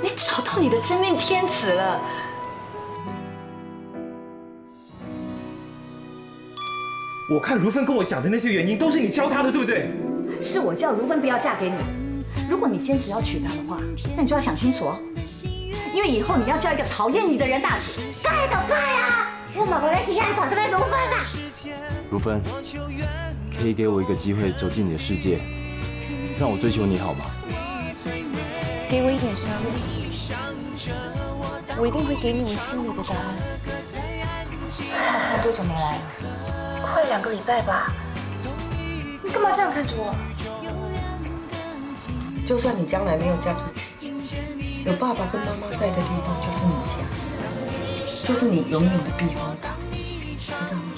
你找到你的真命天子了。 我看如芬跟我讲的那些原因，都是你教她的，对不对？是我叫如芬不要嫁给你。如果你坚持要娶她的话，那你就要想清楚哦，因为以后你要叫一个讨厌你的人大姐。该的该啊！我老婆在提案团这边如芬啊。如芬，可以给我一个机会走进你的世界，让我追求你好吗？给我一点时间，我一定会给你我心里的答案。浩浩多久没来了？ 快2个礼拜吧，你干嘛这样看着我？就算你将来没有嫁出去，有爸爸跟妈妈在的地方就是你家，就是你永远的避风港，知道吗？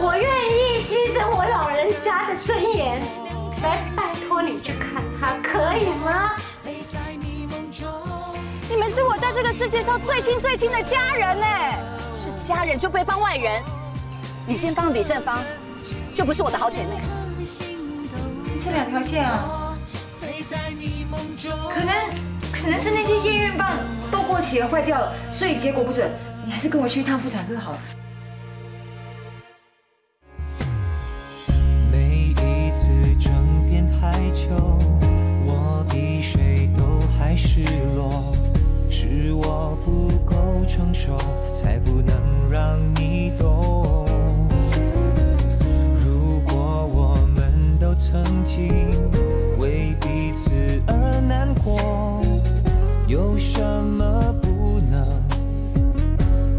我愿意牺牲我老人家的尊严来拜托你去看他，可以吗？ 你们是我在这个世界上最亲最亲的家人呢，是家人就不会帮外人。你先帮李正芳，就不是我的好姐妹。你是两条线啊，可能是那些验孕棒都过期了，坏掉了，所以结果不准。你还是跟我去一趟妇产科好了。每一次争辩太久，我比谁都还失落。 是我不够成熟，才不能让你懂。如果我们都曾经为彼此而难过，有什么不能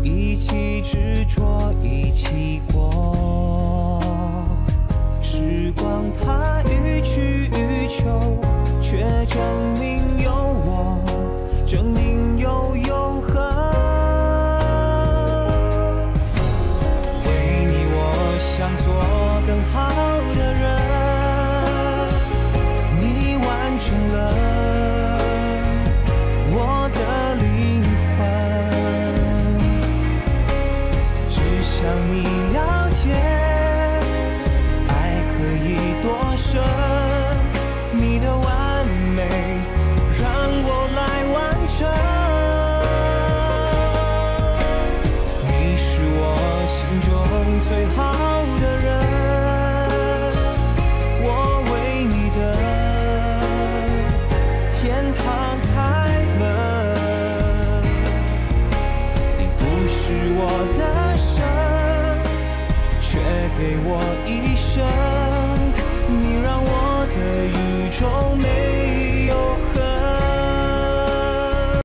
一起执着，一起过？时光它予取予求，却证明有我，证明。 有永恒，为你我想做更好的人，你完成了我的灵魂，只想你了解，爱可以多深，你的完美让我来完成。 最好的人，我为你的天堂开门。你不是我的神，却给我一生，你让我的宇宙。